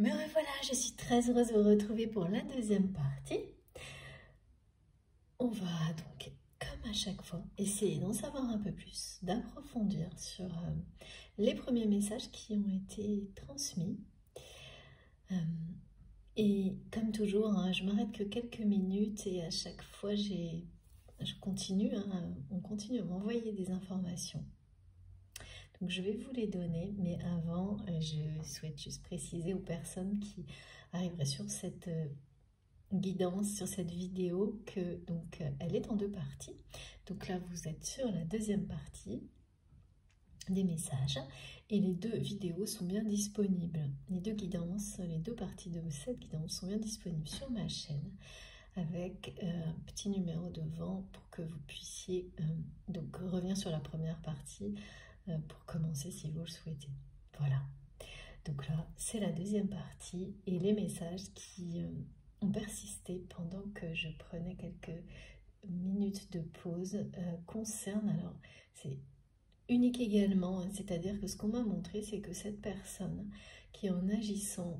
Me revoilà, je suis très heureuse de vous retrouver pour la deuxième partie. On va donc, comme à chaque fois, essayer d'en savoir un peu plus, d'approfondir sur les premiers messages qui ont été transmis. Et comme toujours, hein, je m'arrête que quelques minutes et à chaque fois, on continue à m'envoyer des informations. Donc je vais vous les donner, mais avant, je souhaite juste préciser aux personnes qui arriveraient sur cette guidance, sur cette vidéo, que donc elle est en deux parties. Donc là, vous êtes sur la deuxième partie des messages et les deux vidéos sont bien disponibles. Les deux guidances, les deux parties de cette guidance sont bien disponibles sur ma chaîne, avec un petit numéro devant pour que vous puissiez donc revenir sur la première partie pour commencer si vous le souhaitez. Voilà, donc là c'est la deuxième partie et les messages qui ont persisté pendant que je prenais quelques minutes de pause concernent, alors c'est unique également, c'est-à-dire que ce qu'on m'a montré c'est que cette personne qui en agissant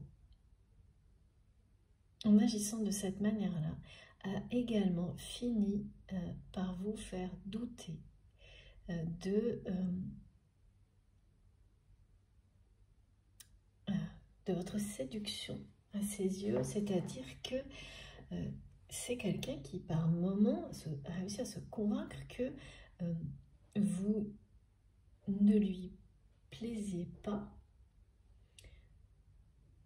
de cette manière-là, a également fini par vous faire douter de votre séduction à ses yeux, c'est-à-dire que c'est quelqu'un qui par moments a réussi à se convaincre que vous ne lui plaisiez pas,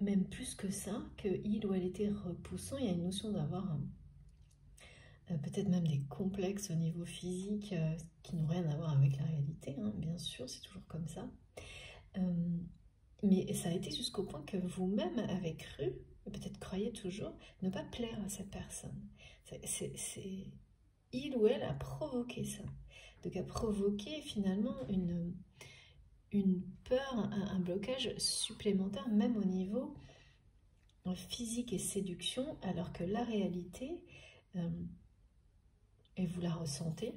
même plus que ça, qu'il ou elle était repoussant. Il y a une notion d'avoir peut-être même des complexes au niveau physique qui n'ont rien à voir avec la réalité, hein, bien sûr, c'est toujours comme ça. Mais ça a été jusqu'au point que vous-même avez cru, peut-être croyez toujours, ne pas plaire à cette personne. Il ou elle a provoqué ça. Donc a provoqué finalement une peur, un blocage supplémentaire, même au niveau physique et séduction, alors que la réalité, et vous la ressentez,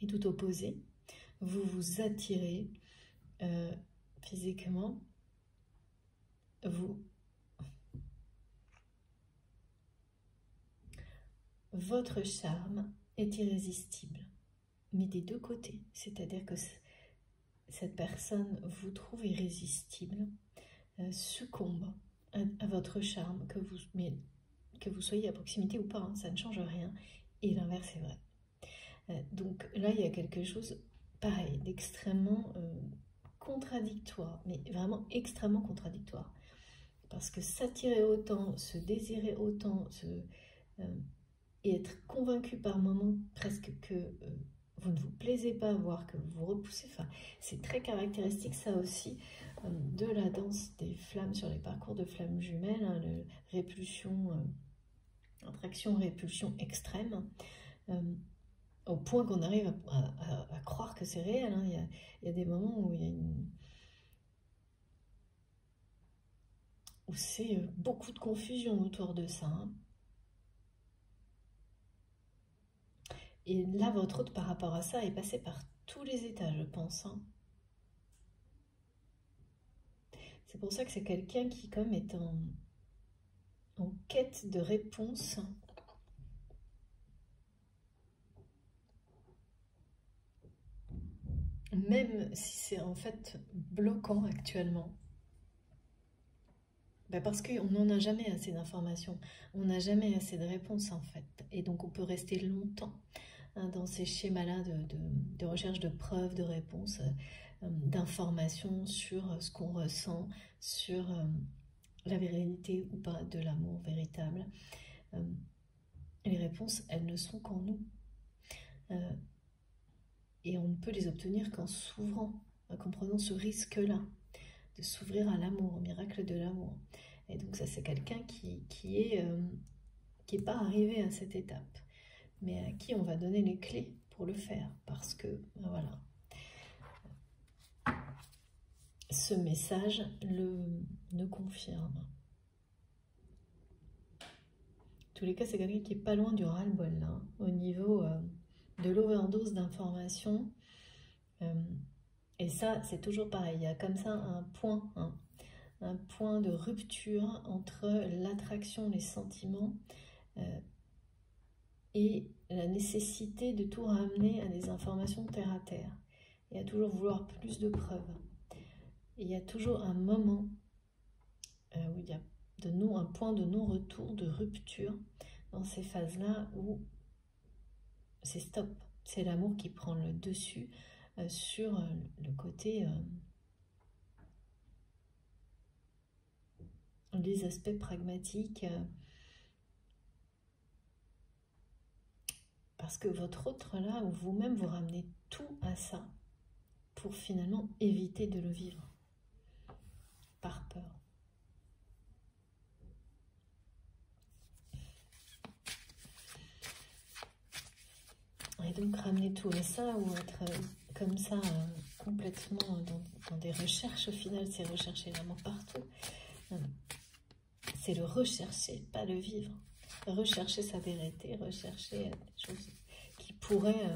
est tout opposée. Vous vous attirez physiquement, votre charme est irrésistible. Mais des deux côtés, c'est-à-dire que cette personne vous trouve irrésistible, succombe à votre charme, que vous soyez à proximité ou pas, hein, ça ne change rien, et l'inverse est vrai. Donc là, il y a quelque chose, pareil, d'extrêmement contradictoire, mais vraiment extrêmement contradictoire, parce que s'attirer autant, se désirer autant, et être convaincu par moments presque que vous ne vous plaisez pas, voire que vous vous repoussez. Enfin, c'est très caractéristique, ça aussi, de la danse des flammes sur les parcours de flammes jumelles, hein, attraction-répulsion extrême, au point qu'on arrive à croire que c'est réel. Hein. Il y a des moments où il y a où c'est beaucoup de confusion autour de ça. Hein. Et là, votre hôte, par rapport à ça, est passé par tous les états, je pense. Hein. C'est pour ça que c'est quelqu'un qui, comme, est en quête de réponse. Même si c'est, en fait, bloquant actuellement. Parce qu'on n'en a jamais assez d'informations. On n'a jamais assez de réponses, en fait. Et donc, on peut rester longtemps dans ces schémas-là de recherche de preuves, de réponses, d'informations sur ce qu'on ressent, sur la vérité ou pas de l'amour véritable. Les réponses, elles ne sont qu'en nous. Et on ne peut les obtenir qu'en s'ouvrant, qu'en prenant ce risque-là, de s'ouvrir à l'amour, au miracle de l'amour. Et donc ça, c'est quelqu'un qui est pas arrivé à cette étape, mais à qui on va donner les clés pour le faire, parce que, voilà, ce message le confirme. En tous les cas, c'est quelqu'un qui est pas loin du ras-le-bol, là, hein, au niveau de l'overdose d'informations, et ça, c'est toujours pareil, il y a comme ça un point, hein, point de rupture entre l'attraction, les sentiments et la nécessité de tout ramener à des informations terre à terre et à toujours vouloir plus de preuves. Et il y a toujours un moment où il y a un point de non-retour, de rupture dans ces phases-là où c'est stop. C'est l'amour qui prend le dessus sur le côté... les aspects pragmatiques, parce que votre autre là, ou vous-même, vous ramenez tout à ça pour finalement éviter de le vivre par peur. Et donc ramener tout à ça ou être comme ça complètement dans des recherches, au final c'est rechercher vraiment partout. C'est le rechercher, pas le vivre. Rechercher sa vérité, rechercher des choses qui pourraient,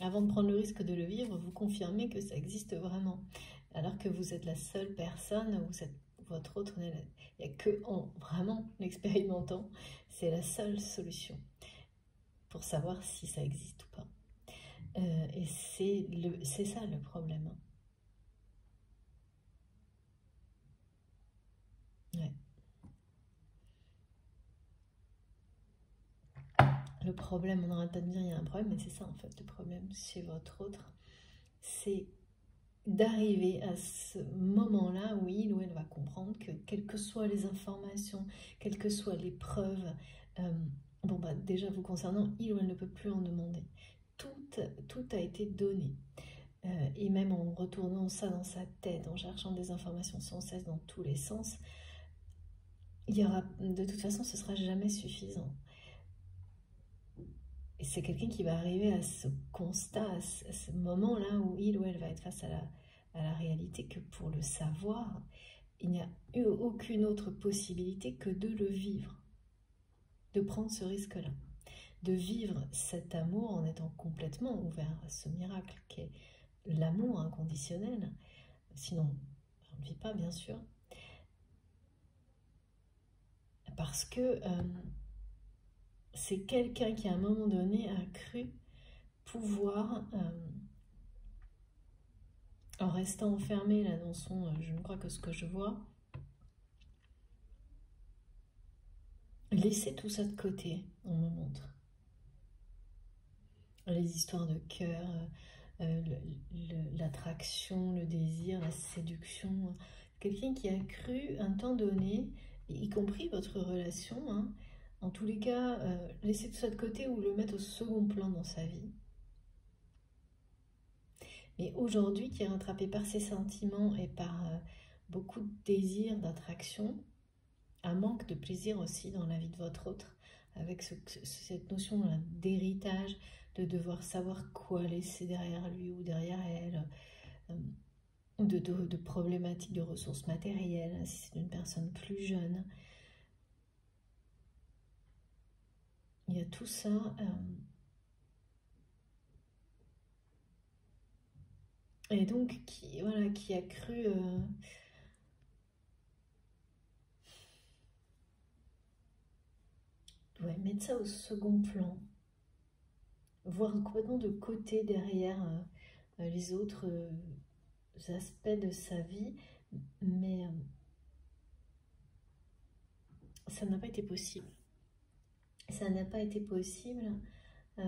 avant de prendre le risque de le vivre, vous confirmer que ça existe vraiment. Alors que vous êtes la seule personne, ou votre autre, il n'y a que en vraiment l'expérimentant, c'est la seule solution pour savoir si ça existe ou pas. Et c'est ça le problème. Ouais. Le problème, on n'arrête pas de dire il y a un problème, mais c'est ça en fait le problème chez votre autre, c'est d'arriver à ce moment-là où il ou elle va comprendre que quelles que soient les informations, quelles que soient les preuves, déjà vous concernant, il ou elle ne peut plus en demander. Tout a été donné. Et même en retournant ça dans sa tête, en cherchant des informations sans cesse dans tous les sens, il y aura, de toute façon, ce ne sera jamais suffisant. Et c'est quelqu'un qui va arriver à ce constat, à ce moment-là où il ou elle va être face à la réalité que pour le savoir, il n'y a eu aucune autre possibilité que de le vivre, de prendre ce risque-là, de vivre cet amour en étant complètement ouvert à ce miracle qu'est l'amour inconditionnel. Sinon, on ne vit pas, bien sûr. Parce que... c'est quelqu'un qui, à un moment donné, a cru pouvoir, en restant enfermé là, dans son « je ne crois que ce que je vois », laisser tout ça de côté, on me montre. Les histoires de cœur, l'attraction, le désir, la séduction. Quelqu'un qui a cru, un temps donné, y compris votre relation, hein, en tous les cas, laisser tout ça de côté ou le mettre au second plan dans sa vie. Mais aujourd'hui, qui est rattrapé par ses sentiments et par beaucoup de désir, d'attraction, un manque de plaisir aussi dans la vie de votre autre, avec cette notion d'héritage, de devoir savoir quoi laisser derrière lui ou derrière elle, de problématiques de ressources matérielles, si c'est une personne plus jeune... Il y a tout ça et donc qui a cru mettre ça au second plan, voir complètement de côté derrière les autres aspects de sa vie, mais ça n'a pas été possible. Ça n'a pas été possible,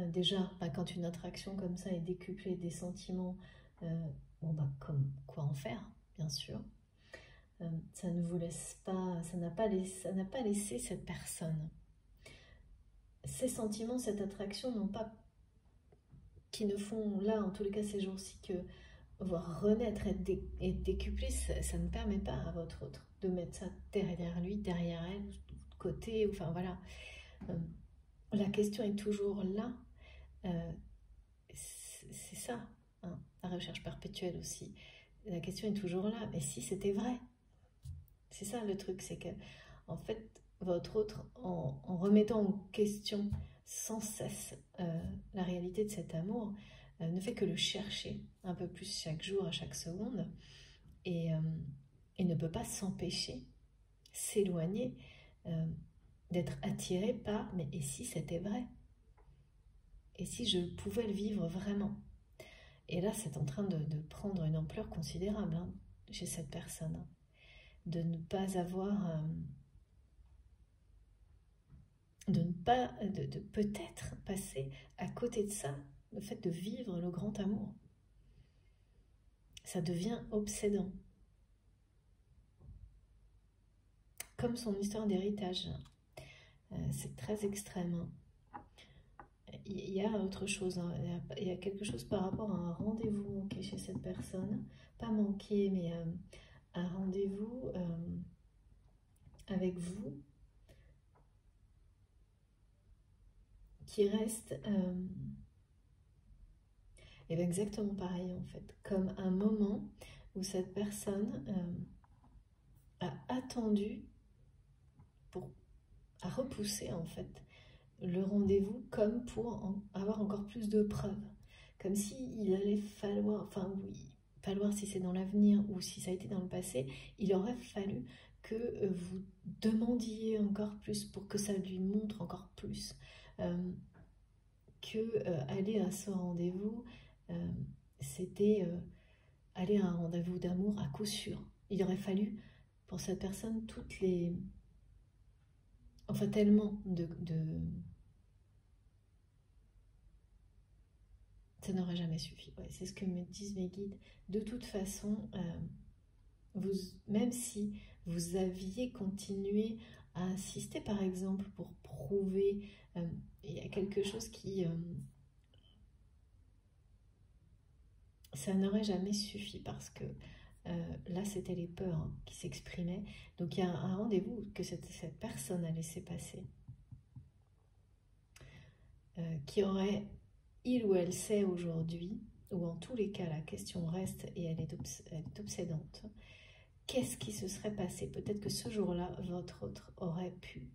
déjà, quand une attraction comme ça est décuplée des sentiments, comme quoi en faire, bien sûr. Ça ne vous laisse pas, ça n'a pas laissé cette personne. Ces sentiments, cette attraction n'ont pas, qui ne font là, en tous les cas ces jours-ci, que voir renaître et décupler, ça ne permet pas à votre autre de mettre ça derrière lui, derrière elle, de côté, enfin voilà. La question est toujours là, c'est ça, hein, la recherche perpétuelle aussi, la question est toujours là, mais si c'était vrai, c'est ça le truc, c'est que en fait votre autre, en remettant en question sans cesse la réalité de cet amour, ne fait que le chercher un peu plus chaque jour, à chaque seconde, et ne peut pas s'empêcher s'éloigner, d'être attiré par « mais et si c'était vrai ?» Et si je pouvais le vivre vraiment? Et là, c'est en train de prendre une ampleur considérable hein, chez cette personne. Hein, de ne pas avoir... de peut-être passer à côté de ça, le fait de vivre le grand amour. Ça devient obsédant. Comme son histoire d'héritage. C'est très extrême. Il y a autre chose, hein. Il y a quelque chose par rapport à un rendez-vous manqué chez cette personne. Pas manqué, mais un rendez-vous avec vous qui reste et bien exactement pareil en fait, comme un moment où cette personne a attendu, a repoussé en fait le rendez-vous comme pour avoir encore plus de preuves, comme s'il allait falloir, enfin oui, falloir si c'est dans l'avenir ou si ça a été dans le passé, il aurait fallu que vous demandiez encore plus pour que ça lui montre encore plus aller à ce rendez-vous, c'était aller à un rendez-vous d'amour à coup sûr. Il aurait fallu pour cette personne toutes les... Enfin, tellement ça n'aurait jamais suffi. Ouais, c'est ce que me disent mes guides. De toute façon, même si vous aviez continué à insister, par exemple, pour prouver, il y a quelque chose qui... ça n'aurait jamais suffi parce que... là, c'était les peurs hein, qui s'exprimaient. Donc, il y a un rendez-vous que cette personne a laissé passer. Qui aurait, il ou elle sait aujourd'hui, ou en tous les cas, la question reste et elle est obsédante. Qu'est-ce qui se serait passé? Peut-être que ce jour-là, votre autre aurait pu...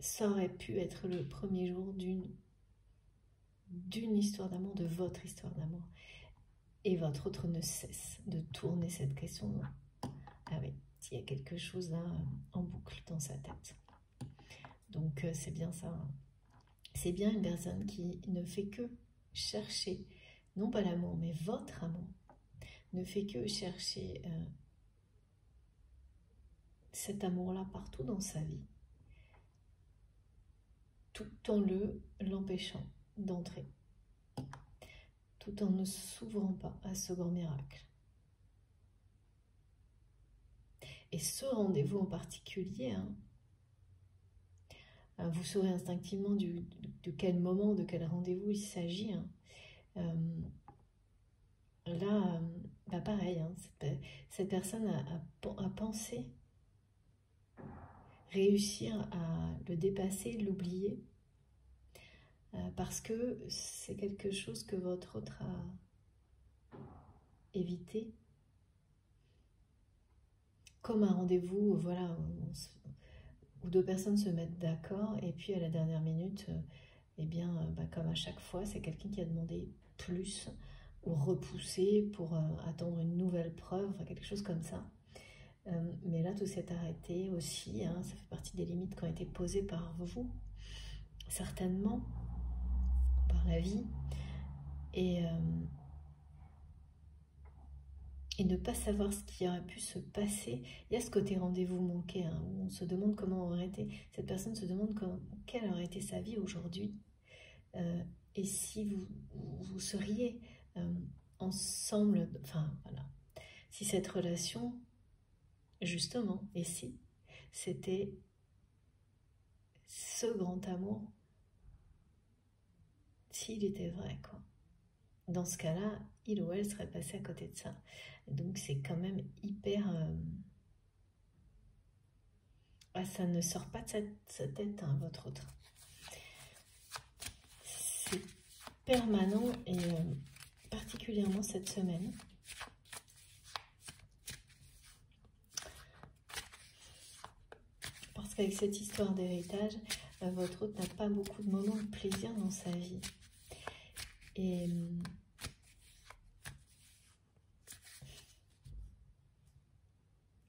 ça aurait pu être le premier jour d'une histoire d'amour, de votre histoire d'amour. Et votre autre ne cesse de tourner cette question. Ah oui, il y a quelque chose là en boucle dans sa tête. Donc c'est bien ça. C'est bien une personne qui ne fait que chercher, non pas l'amour, mais votre amour, ne fait que chercher cet amour-là partout dans sa vie, tout en l'empêchant d'entrer, tout en ne s'ouvrant pas à ce grand miracle. Et ce rendez-vous en particulier, hein, vous saurez instinctivement de quel moment, de quel rendez-vous il s'agit. Hein. Là, bah pareil, hein, cette personne a pensé réussir à le dépasser, l'oublier, parce que c'est quelque chose que votre autre a évité. Comme un rendez-vous, voilà, où deux personnes se mettent d'accord, et puis à la dernière minute, eh bien, bah, comme à chaque fois, c'est quelqu'un qui a demandé plus, ou repoussé pour attendre une nouvelle preuve, enfin, quelque chose comme ça. Mais là, tout s'est arrêté aussi, hein, ça fait partie des limites qui ont été posées par vous, certainement, par la vie, et ne pas savoir ce qui aurait pu se passer. Il y a ce côté rendez-vous manqué, hein, où on se demande comment aurait été, cette personne se demande quelle aurait été sa vie aujourd'hui, et si vous seriez ensemble, enfin voilà, si cette relation, justement, et si c'était ce grand amour, s'il était vrai, quoi. Dans ce cas-là, il ou elle serait passé à côté de ça. Donc c'est quand même hyper... Ah, ça ne sort pas de sa tête, hein, votre autre. C'est permanent et particulièrement cette semaine. Parce qu'avec cette histoire d'héritage, votre autre n'a pas beaucoup de moments de plaisir dans sa vie. Et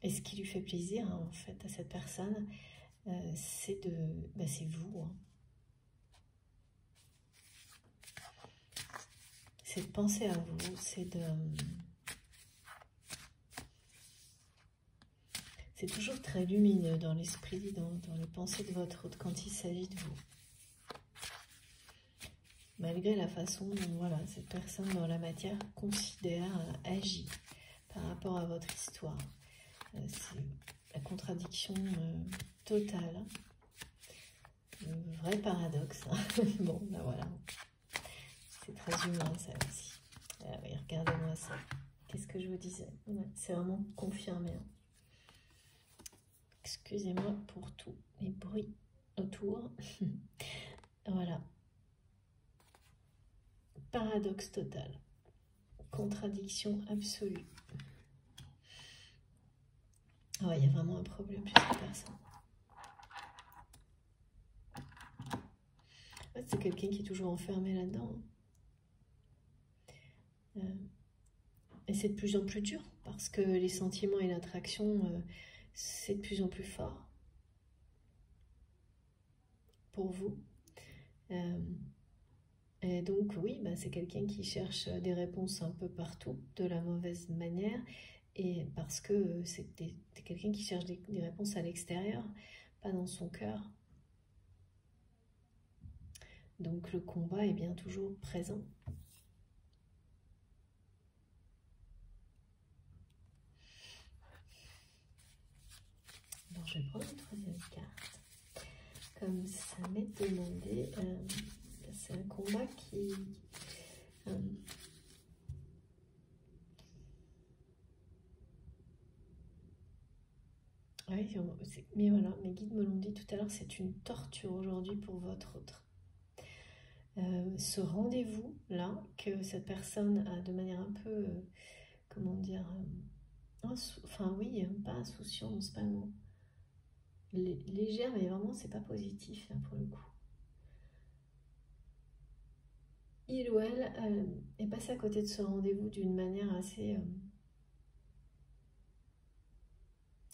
Et ce qui lui fait plaisir, hein, en fait, à cette personne, c'est vous. Hein. C'est de penser à vous, c'est de... C'est toujours très lumineux dans l'esprit, dans les pensées de votre hôte quand il s'agit de vous. Malgré la façon dont voilà, cette personne dans la matière considère, agit par rapport à votre histoire. C'est la contradiction totale, un vrai paradoxe. Hein. Bon, ben voilà, c'est très humain ça aussi. Ah oui, regardez-moi ça. Qu'est-ce que je vous disais? C'est vraiment confirmé. Hein. Excusez-moi pour tous les bruits autour. Voilà. Paradoxe total. Contradiction absolue. Ouais, il y a vraiment un problème chez cette personne. Ouais, c'est quelqu'un qui est toujours enfermé là-dedans. Et c'est de plus en plus dur parce que les sentiments et l'attraction... c'est de plus en plus fort pour vous. Et donc oui, bah, c'est quelqu'un qui cherche des réponses un peu partout, de la mauvaise manière, et parce que c'est quelqu'un qui cherche des réponses à l'extérieur, pas dans son cœur. Donc le combat est bien toujours présent. Alors, je vais prendre une troisième carte. Comme ça m'est demandé, c'est un combat qui... oui, mais voilà, mes guides me l'ont dit tout à l'heure, c'est une torture aujourd'hui pour votre autre. Ce rendez-vous-là, que cette personne a de manière un peu... comment dire... enfin oui, pas insouciance, pas le mot. Légère, mais vraiment c'est pas positif hein, pour le coup. Il ou elle est passé à côté de ce rendez-vous d'une manière assez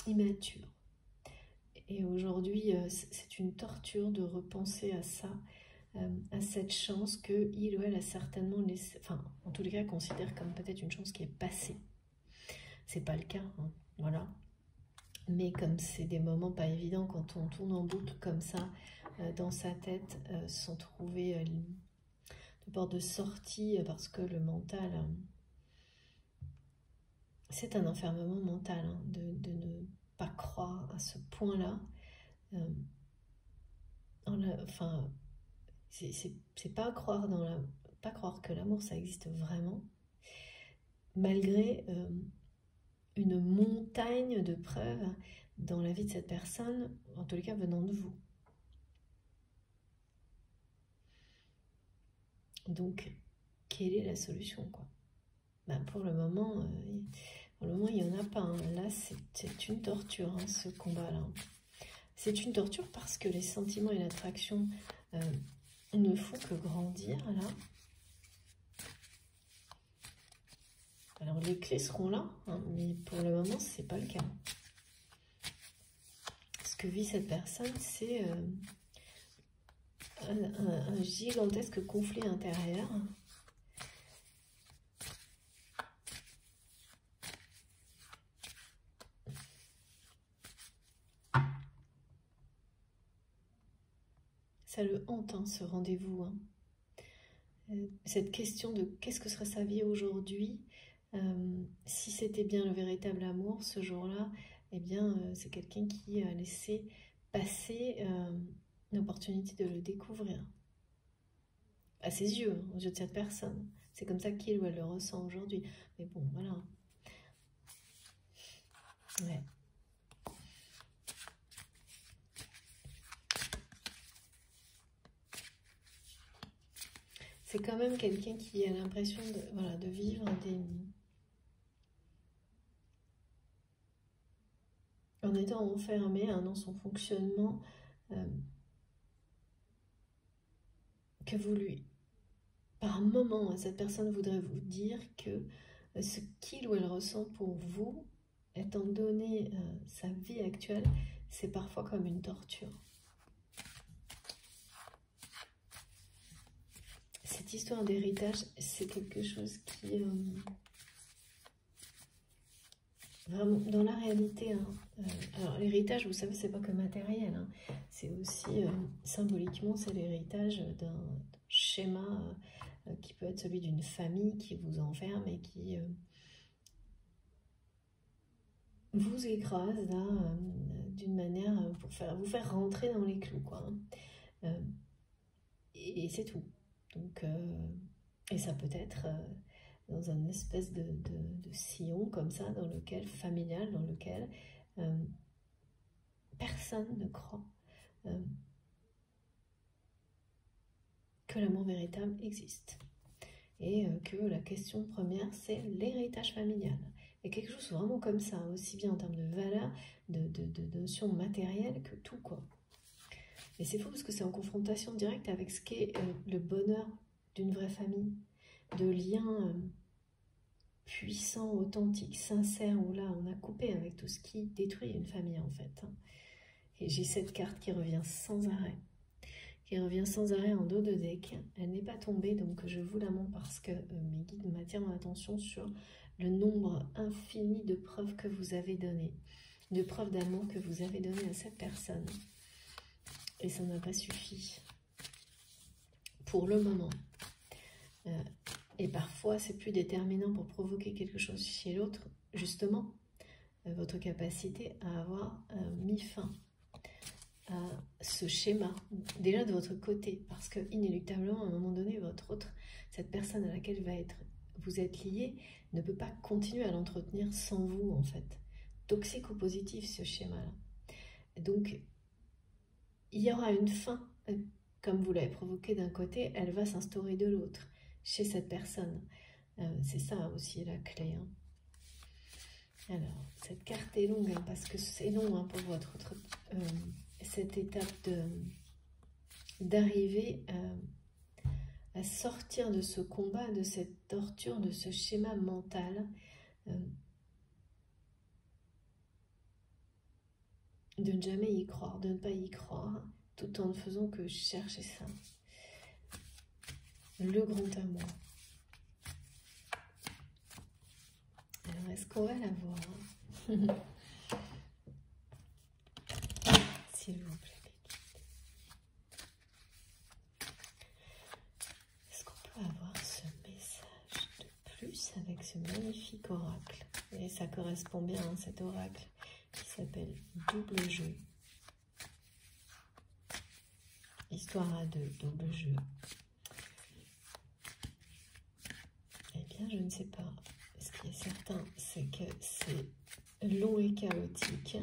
immature, et aujourd'hui c'est une torture de repenser à ça, à cette chance que il ou elle a certainement laissé, enfin en tous les cas considère comme peut-être une chance qui est passée. C'est pas le cas, hein, voilà. Mais comme c'est des moments pas évidents quand on tourne en boucle comme ça, dans sa tête, sans trouver de porte de sortie, parce que le mental, c'est un enfermement mental, hein, de ne pas croire à ce point-là. Enfin, c'est pas croire dans la, pas croire que l'amour ça existe vraiment, malgré une montagne de preuves dans la vie de cette personne, en tous les cas venant de vous. Donc, quelle est la solution quoi? Ben, pour le moment, il n'y en a pas. Hein. Là, c'est une torture, hein, ce combat-là. C'est une torture parce que les sentiments et l'attraction ne font que grandir, là. Alors les clés seront là, hein, mais pour le moment c'est pas le cas. Ce que vit cette personne, c'est un gigantesque conflit intérieur. Ça le hante hein, ce rendez-vous. Hein. Cette question de qu'est-ce que serait sa vie aujourd'hui? Si c'était bien le véritable amour ce jour-là, eh bien c'est quelqu'un qui a laissé passer l'opportunité de le découvrir à ses yeux, aux yeux de cette personne. C'est comme ça qu'il ou elle le ressent aujourd'hui. Mais bon, voilà. Ouais. C'est quand même quelqu'un qui a l'impression de, voilà, de vivre des... en étant enfermé hein, dans son fonctionnement, que vous lui... Par moment, cette personne voudrait vous dire que ce qu'il ou elle ressent pour vous, étant donné sa vie actuelle, c'est parfois comme une torture. Cette histoire d'héritage, c'est quelque chose qui... vraiment, dans la réalité, hein, alors l'héritage, vous savez, c'est pas que matériel, hein, c'est aussi, symboliquement, c'est l'héritage d'un schéma qui peut être celui d'une famille qui vous enferme et qui vous écrase, là, d'une manière pour vous faire rentrer dans les clous, quoi. Hein. Et c'est tout. Donc, et ça peut être... dans un espèce de sillon comme ça, dans lequel, familial, dans lequel personne ne croit que l'amour véritable existe. Et que la question première, c'est l'héritage familial. Et quelque chose vraiment comme ça, aussi bien en termes de valeur, de notion matérielle que tout, quoi. Et c'est fou parce que c'est en confrontation directe avec ce qu'est le bonheur d'une vraie famille, de liens puissant, authentique, sincère, où là on a coupé avec tout ce qui détruit une famille en fait. Et j'ai cette carte qui revient sans arrêt, en dos de deck. Elle n'est pas tombée, donc je vous la montre parce que mes guides m'attirent mon attention sur le nombre infini de preuves que vous avez données, de preuves d'amour que vous avez données à cette personne. Et ça n'a pas suffi pour le moment. Et parfois, c'est plus déterminant pour provoquer quelque chose chez l'autre, justement, votre capacité à avoir mis fin à ce schéma, déjà de votre côté, parce que inéluctablement, à un moment donné, votre autre, cette personne à laquelle vous êtes lié, ne peut pas continuer à l'entretenir sans vous, en fait. Toxique ou positif, ce schéma-là. Donc, il y aura une fin, comme vous l'avez provoqué d'un côté, elle va s'instaurer de l'autre, chez cette personne. C'est ça aussi la clé. Hein. Alors, cette carte est longue, hein, parce que c'est long hein, pour votre autre, cette étape d'arriver à sortir de ce combat, de cette torture, de ce schéma mental, de ne jamais y croire, de ne pas y croire, tout en ne faisant que chercher ça. Le grand amour. Alors, est-ce qu'on va l'avoir? S'il vous plaît. Est-ce qu'on peut avoir ce message de plus avec ce magnifique oracle? Et ça correspond bien à cet oracle qui s'appelle Double Jeu. Histoire à deux, double jeu. Je ne sais pas, ce qui est certain, c'est que c'est long et chaotique.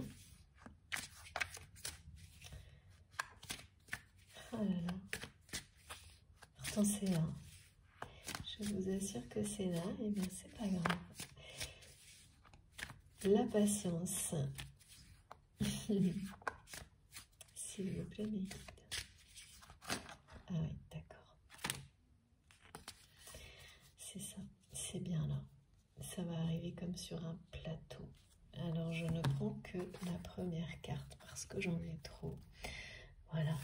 Oh là là. Pourtant c'est là. Je vous assure que c'est là, et bien c'est pas grave. La patience. S'il vous plaît, mes guides. Ah oui, d'accord. C'est ça. C'est bien là, ça va arriver comme sur un plateau. Alors je ne prends que la première carte parce que j'en ai trop. Voilà,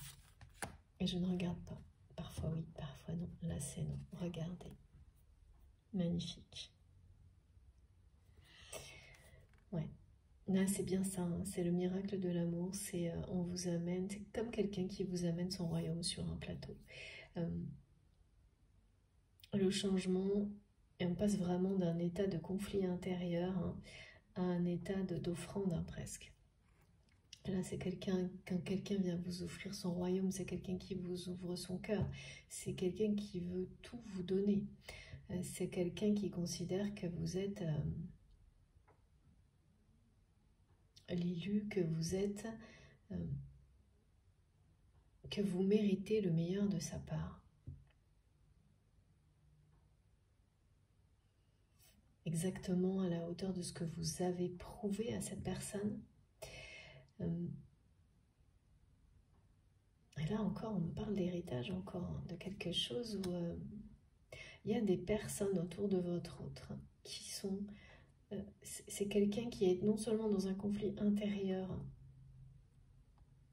et je ne regarde pas. Parfois oui, parfois non. Là c'est non. Regardez, magnifique. Ouais, là c'est bien ça. Hein. C'est le miracle de l'amour. C'est on vous amène. C'est comme quelqu'un qui vous amène son royaume sur un plateau. Le changement. Et on passe vraiment d'un état de conflit intérieur hein, à un état d'offrande hein, presque. Là, c'est quelqu'un, quand quelqu'un vient vous offrir son royaume, c'est quelqu'un qui vous ouvre son cœur. C'est quelqu'un qui veut tout vous donner. C'est quelqu'un qui considère que vous êtes l'élu, que vous êtes, que vous méritez le meilleur de sa part. Exactement à la hauteur de ce que vous avez prouvé à cette personne. Et là encore, on me parle d'héritage encore, hein, de quelque chose où il y a des personnes autour de votre autre qui sont... c'est quelqu'un qui est non seulement dans un conflit intérieur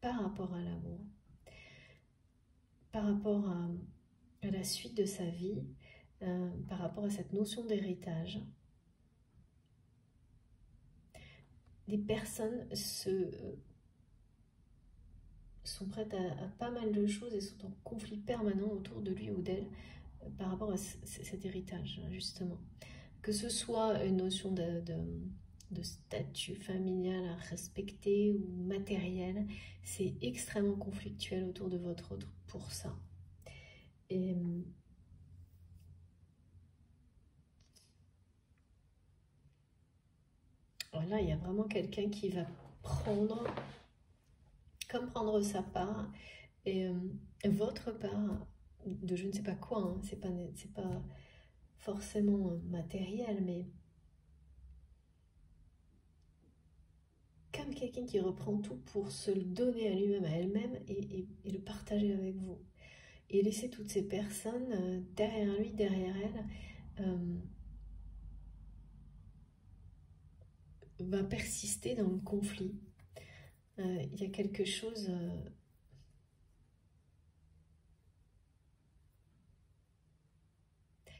par rapport à l'amour, par rapport à la suite de sa vie, par rapport à cette notion d'héritage. Des personnes sont prêtes à pas mal de choses et sont en conflit permanent autour de lui ou d'elle par rapport à cet héritage, justement. Que ce soit une notion de statut familial à respecter ou matériel, c'est extrêmement conflictuel autour de votre autre pour ça. Et voilà, il y a vraiment quelqu'un qui va prendre sa part et votre part de je ne sais pas quoi, hein, c'est pas forcément matériel, mais comme quelqu'un qui reprend tout pour se le donner à lui-même, à elle-même et le partager avec vous. Et laisser toutes ces personnes derrière lui, derrière elle, va persister dans le conflit. Il y a quelque chose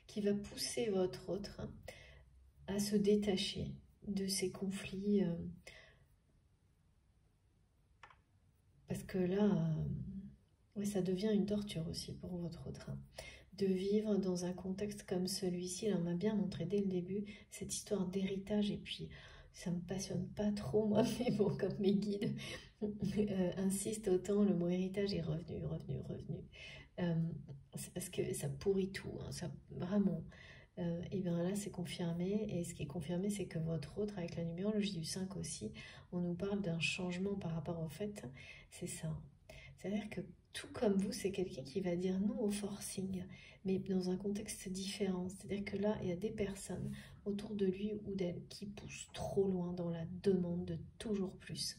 qui va pousser votre autre à se détacher de ces conflits. Parce que là, ouais, ça devient une torture aussi pour votre autre. De vivre dans un contexte comme celui-ci, là, on m'a bien montré dès le début cette histoire d'héritage et puis... Ça me passionne pas trop, moi, mais bon, comme mes guides insistent autant, le mot héritage est revenu. C'est parce que ça pourrit tout, hein, ça, vraiment. Et bien là, c'est confirmé. Et ce qui est confirmé, c'est que votre autre, avec la numérologie du 5 aussi, on nous parle d'un changement par rapport au fait. C'est ça. C'est-à-dire que tout comme vous, c'est quelqu'un qui va dire non au forcing, mais dans un contexte différent. C'est-à-dire que là, il y a des personnes autour de lui ou d'elle qui poussent trop loin dans la demande de toujours plus,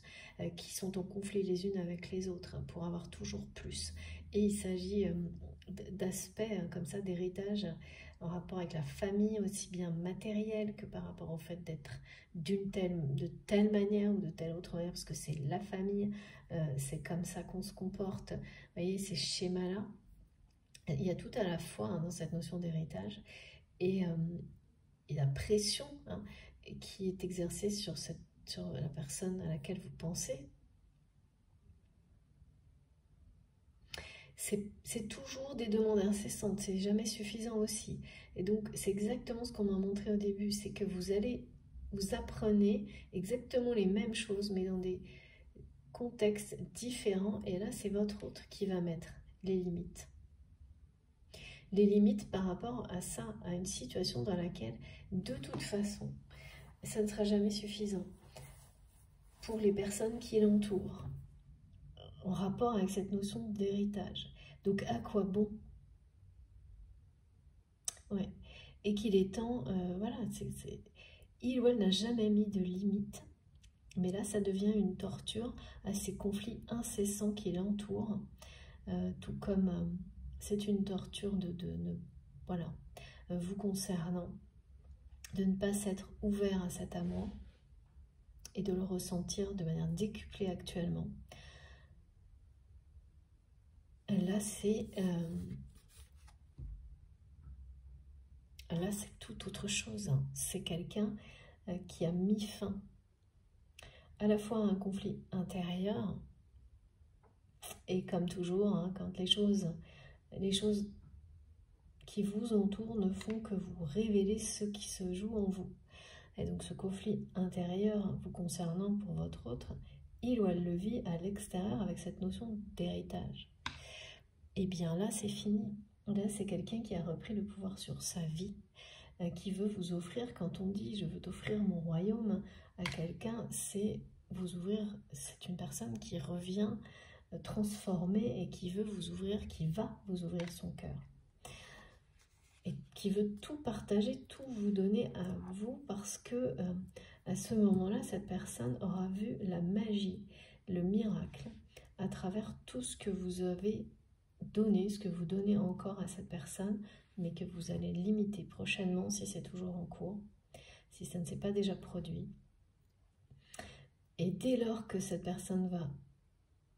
qui sont en conflit les unes avec les autres pour avoir toujours plus. Et il s'agit d'aspects comme ça, d'héritage en rapport avec la famille, aussi bien matérielle que par rapport au fait d'être de telle manière ou de telle autre manière, parce que c'est la famille, c'est comme ça qu'on se comporte. Vous voyez, ces schémas-là, il y a tout à la fois hein, dans cette notion d'héritage et la pression hein, qui est exercée sur la personne à laquelle vous pensez. C'est toujours des demandes incessantes, c'est jamais suffisant aussi. Et donc, c'est exactement ce qu'on m'a montré au début, c'est que vous apprenez exactement les mêmes choses, mais dans des contextes différents. Et là, c'est votre autre qui va mettre les limites. Les limites par rapport à ça, à une situation dans laquelle, de toute façon, ça ne sera jamais suffisant pour les personnes qui l'entourent. En rapport avec cette notion d'héritage. Donc, à quoi bon? Ouais. Et qu'il est temps... voilà, il ou elle n'a jamais mis de limite. Mais là, ça devient une torture à ces conflits incessants qui l'entourent. Tout comme c'est une torture vous concernant, de ne pas s'être ouvert à cet amour et de le ressentir de manière décuplée actuellement. Là, c'est tout autre chose. C'est quelqu'un qui a mis fin à la fois à un conflit intérieur et comme toujours, hein, quand les choses qui vous entourent ne font que vous révéler ce qui se joue en vous. Et donc ce conflit intérieur vous concernant pour votre autre, il ou elle le vit à l'extérieur avec cette notion d'héritage. Et bien là, c'est fini. Là, c'est quelqu'un qui a repris le pouvoir sur sa vie, qui veut vous offrir, quand on dit « je veux t'offrir mon royaume » à quelqu'un, c'est vous ouvrir, c'est une personne qui revient transformée et qui veut vous ouvrir, qui va vous ouvrir son cœur. Et qui veut tout partager, tout vous donner à vous, parce que à ce moment-là, cette personne aura vu la magie, le miracle, à travers tout ce que vous avez donner ce que vous donnez encore à cette personne, mais que vous allez limiter prochainement si c'est toujours en cours. si ça ne s'est pas déjà produit. Et dès lors que cette personne va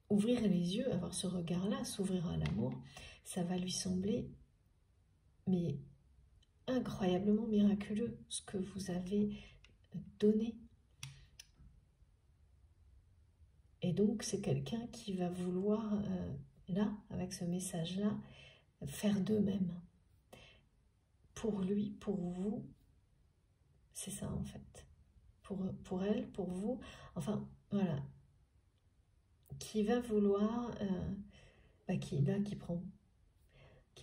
ouvrir les yeux, avoir ce regard-là, s'ouvrir à l'amour, ça va lui sembler mais incroyablement miraculeux ce que vous avez donné. Et donc c'est quelqu'un qui va vouloir, là, avec ce message-là, faire d'eux-mêmes. Pour lui, pour vous, c'est ça en fait. Pour elle, pour vous, enfin voilà, qui va vouloir, qui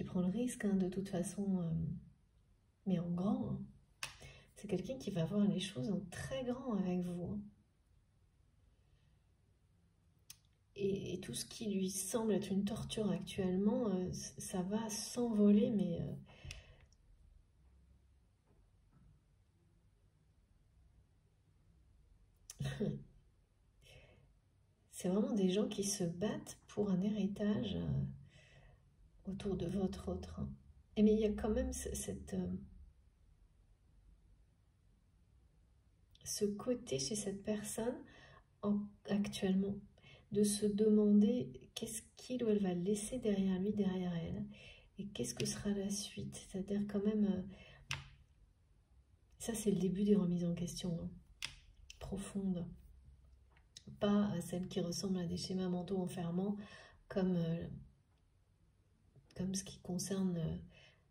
prend le risque hein, de toute façon, mais en grand, hein. C'est quelqu'un qui va voir les choses en très grand avec vous. Hein. Et tout ce qui lui semble être une torture actuellement, ça va s'envoler, mais... C'est vraiment des gens qui se battent pour un héritage autour de votre autre. Et mais il y a quand même ce côté chez cette personne actuellement, de se demander qu'est-ce qu'il ou elle va laisser derrière lui, derrière elle, et qu'est-ce que sera la suite. C'est-à-dire quand même, ça c'est le début des remises en question, hein, profondes. Pas celles qui ressemblent à des schémas mentaux enfermants comme ce qui concerne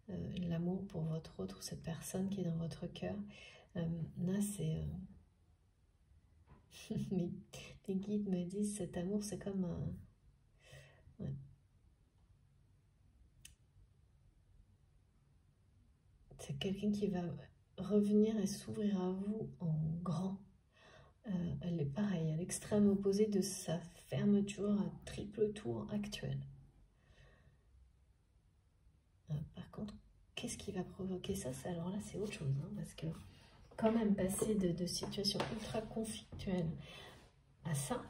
l'amour pour votre autre ou cette personne qui est dans votre cœur. Là, c'est... mes guides me disent cet amour, c'est comme un... Ouais. C'est quelqu'un qui va revenir et s'ouvrir à vous en grand. Elle est pareille, à l'extrême opposé de sa fermeture à triple tour actuelle. Par contre, qu'est-ce qui va provoquer ça? Alors là, c'est autre chose, hein, parce que quand même passer de situation ultra conflictuelle à ça,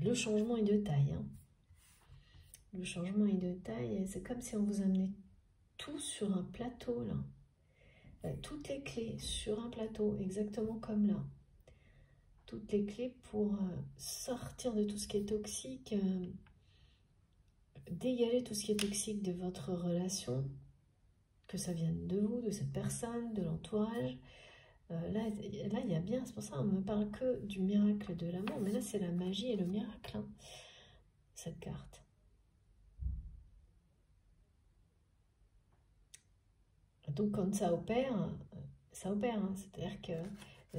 le changement est de taille. Hein. Le changement est de taille, c'est comme si on vous amenait tout sur un plateau, là. Toutes les clés sur un plateau, exactement comme là. Toutes les clés pour sortir de tout ce qui est toxique, dégager tout ce qui est toxique de votre relation, que ça vienne de vous, de cette personne, de l'entourage. Là, il y a bien, c'est pour ça qu'on ne me parle que du miracle de l'amour, mais là, c'est la magie et le miracle, hein, cette carte. Donc, quand ça opère, hein, c'est-à-dire que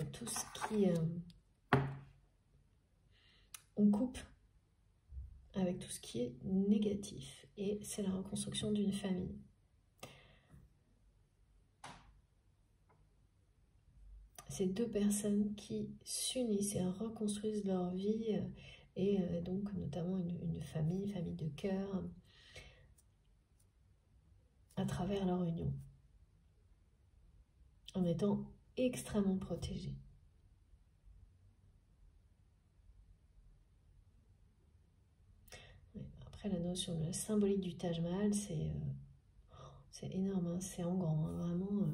tout ce qui... on coupe avec tout ce qui est négatif et c'est la reconstruction d'une famille. Ces deux personnes qui s'unissent et reconstruisent leur vie et donc notamment une famille de cœur à travers leur union en étant extrêmement protégés. Après, la notion de la symbolique du Taj Mahal, c'est énorme, hein, c'est en grand, hein, vraiment.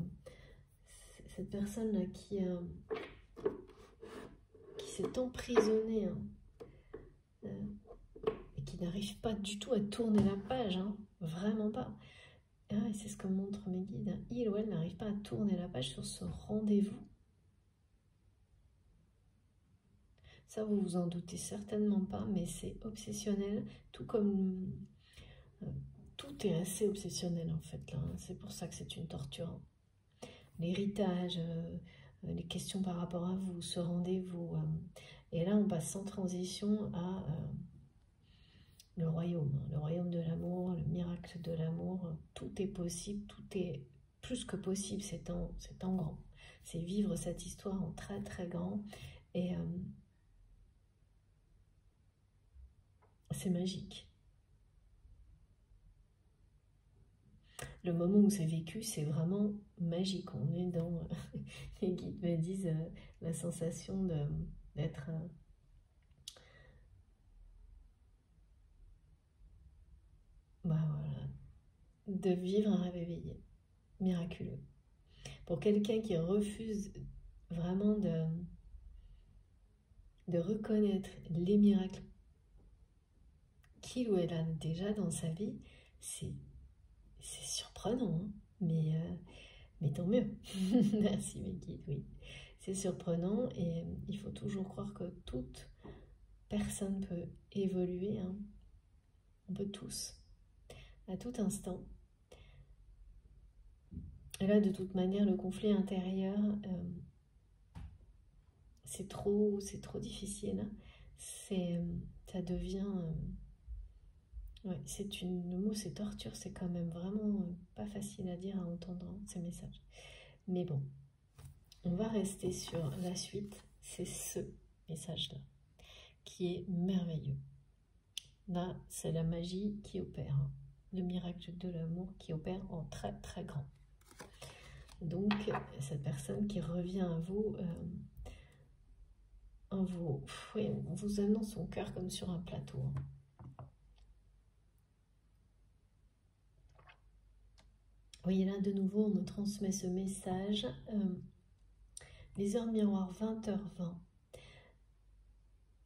Cette personne-là qui s'est emprisonnée hein, et qui n'arrive pas du tout à tourner la page, hein, vraiment pas. Ah, c'est ce que montrent mes guides, hein. Il ou elle n'arrive pas à tourner la page sur ce rendez-vous. Ça, vous vous en doutez certainement pas, mais c'est obsessionnel, tout comme... tout est assez obsessionnel, en fait, là. C'est pour ça que c'est une torture. L'héritage, les questions par rapport à vous, ce rendez-vous. Et là, on passe sans transition à le royaume. Hein, le royaume de l'amour, le miracle de l'amour. Tout est possible, tout est plus que possible. C'est en grand. C'est vivre cette histoire en très, très grand. Et... c'est magique. Le moment où c'est vécu, c'est vraiment magique. On est dans... les guides me disent la sensation d'être... bah voilà, de vivre un rêve éveillé. Miraculeux. Pour quelqu'un qui refuse vraiment de reconnaître les miracles qu'il ou elle a déjà dans sa vie, c'est surprenant, hein, mais tant mieux. Merci mes guides, oui. C'est surprenant et il faut toujours croire que toute personne peut évoluer, hein. On peut tous, à tout instant. Et là, de toute manière, le conflit intérieur, c'est trop difficile, hein. Ça devient... ouais, le mot c'est torture, c'est quand même vraiment pas facile à dire, à entendre, hein, ces messages. Mais bon, on va rester sur la suite, c'est ce message-là, qui est merveilleux. Là, c'est la magie qui opère, hein, le miracle de l'amour qui opère en très très grand. Donc, cette personne qui revient à vous, oui, on vous annonce son cœur comme sur un plateau, hein. Oui, là de nouveau, on me transmet ce message. Les heures miroirs 20h20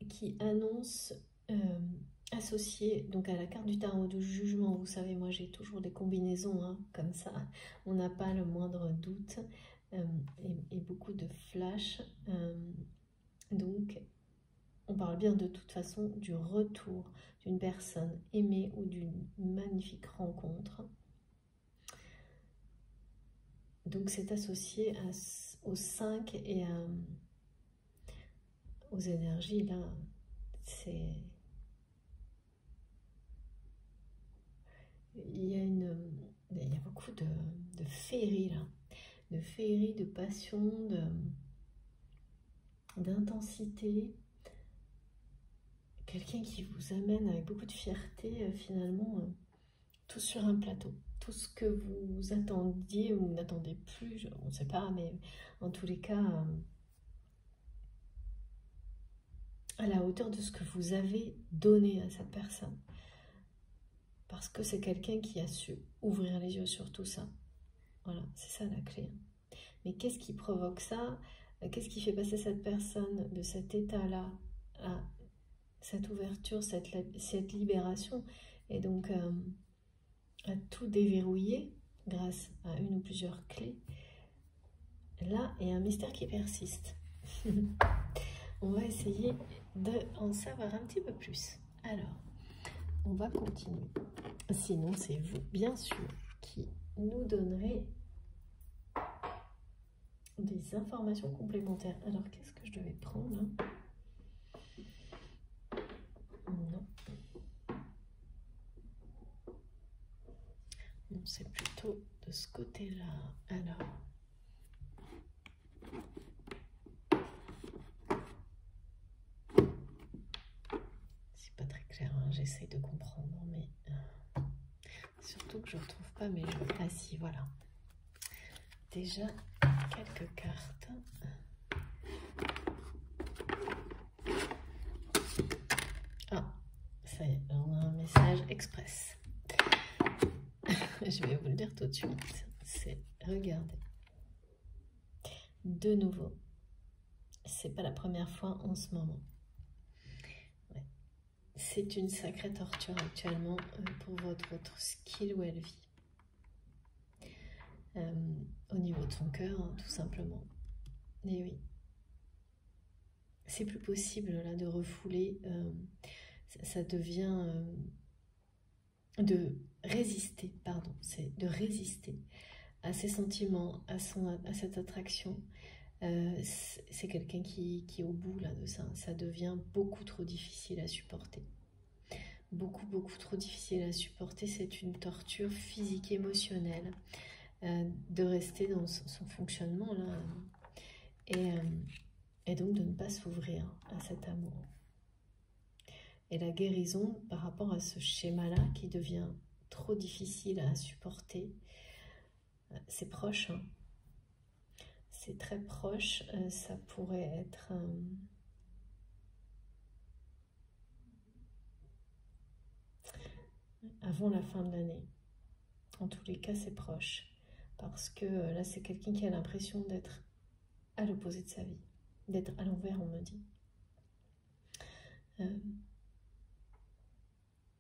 qui annonce, associé donc à la carte du tarot de jugement. Vous savez, moi j'ai toujours des combinaisons, hein, comme ça, on n'a pas le moindre doute, et beaucoup de flash. Donc, on parle bien de toute façon du retour d'une personne aimée ou d'une magnifique rencontre. Donc c'est associé aux 5 et aux énergies, là, c'est... Il y a beaucoup de féerie, là, de féerie, de passion, d'intensité. Quelqu'un qui vous amène avec beaucoup de fierté, finalement, tout sur un plateau. Tout ce que vous attendiez ou n'attendez plus, on ne sait pas, mais en tous les cas, à la hauteur de ce que vous avez donné à cette personne. Parce que c'est quelqu'un qui a su ouvrir les yeux sur tout ça. Voilà, c'est ça la clé. Mais qu'est-ce qui provoque ça? Qu'est-ce qui fait passer cette personne de cet état-là à cette ouverture, cette libération? Et donc... à tout déverrouiller grâce à une ou plusieurs clés. Là, il y a un mystère qui persiste. On va essayer d'en savoir un petit peu plus. Alors, on va continuer. Sinon, c'est vous, bien sûr, qui nous donnerez des informations complémentaires. Alors, qu'est-ce que je devais prendre, hein? C'est plutôt de ce côté-là. Alors, c'est pas très clair, hein, j'essaye de comprendre, mais surtout que je retrouve pas mes jeux. Ah si, voilà. Déjà, quelques cartes. Ah, ça y est, on a un message express. Je vais vous le dire tout de suite, c'est, regardez, de nouveau, c'est pas la première fois en ce moment, ouais. C'est une sacrée torture actuellement pour votre skill ou elle vit, au niveau de son cœur, hein, tout simplement, et oui, c'est plus possible là de refouler, ça devient... de résister, pardon, c'est de résister à ses sentiments, à cette attraction. C'est quelqu'un qui est au bout là de ça. Ça devient beaucoup trop difficile à supporter. Beaucoup trop difficile à supporter. C'est une torture physique, émotionnelle, de rester dans son fonctionnement là, et donc de ne pas s'ouvrir à cet amour. Et la guérison par rapport à ce schéma-là qui devient trop difficile à supporter, c'est proche, hein. C'est très proche, ça pourrait être avant la fin de l'année. En tous les cas, c'est proche. parce que là c'est quelqu'un qui a l'impression d'être à l'opposé de sa vie, d'être à l'envers, on me dit.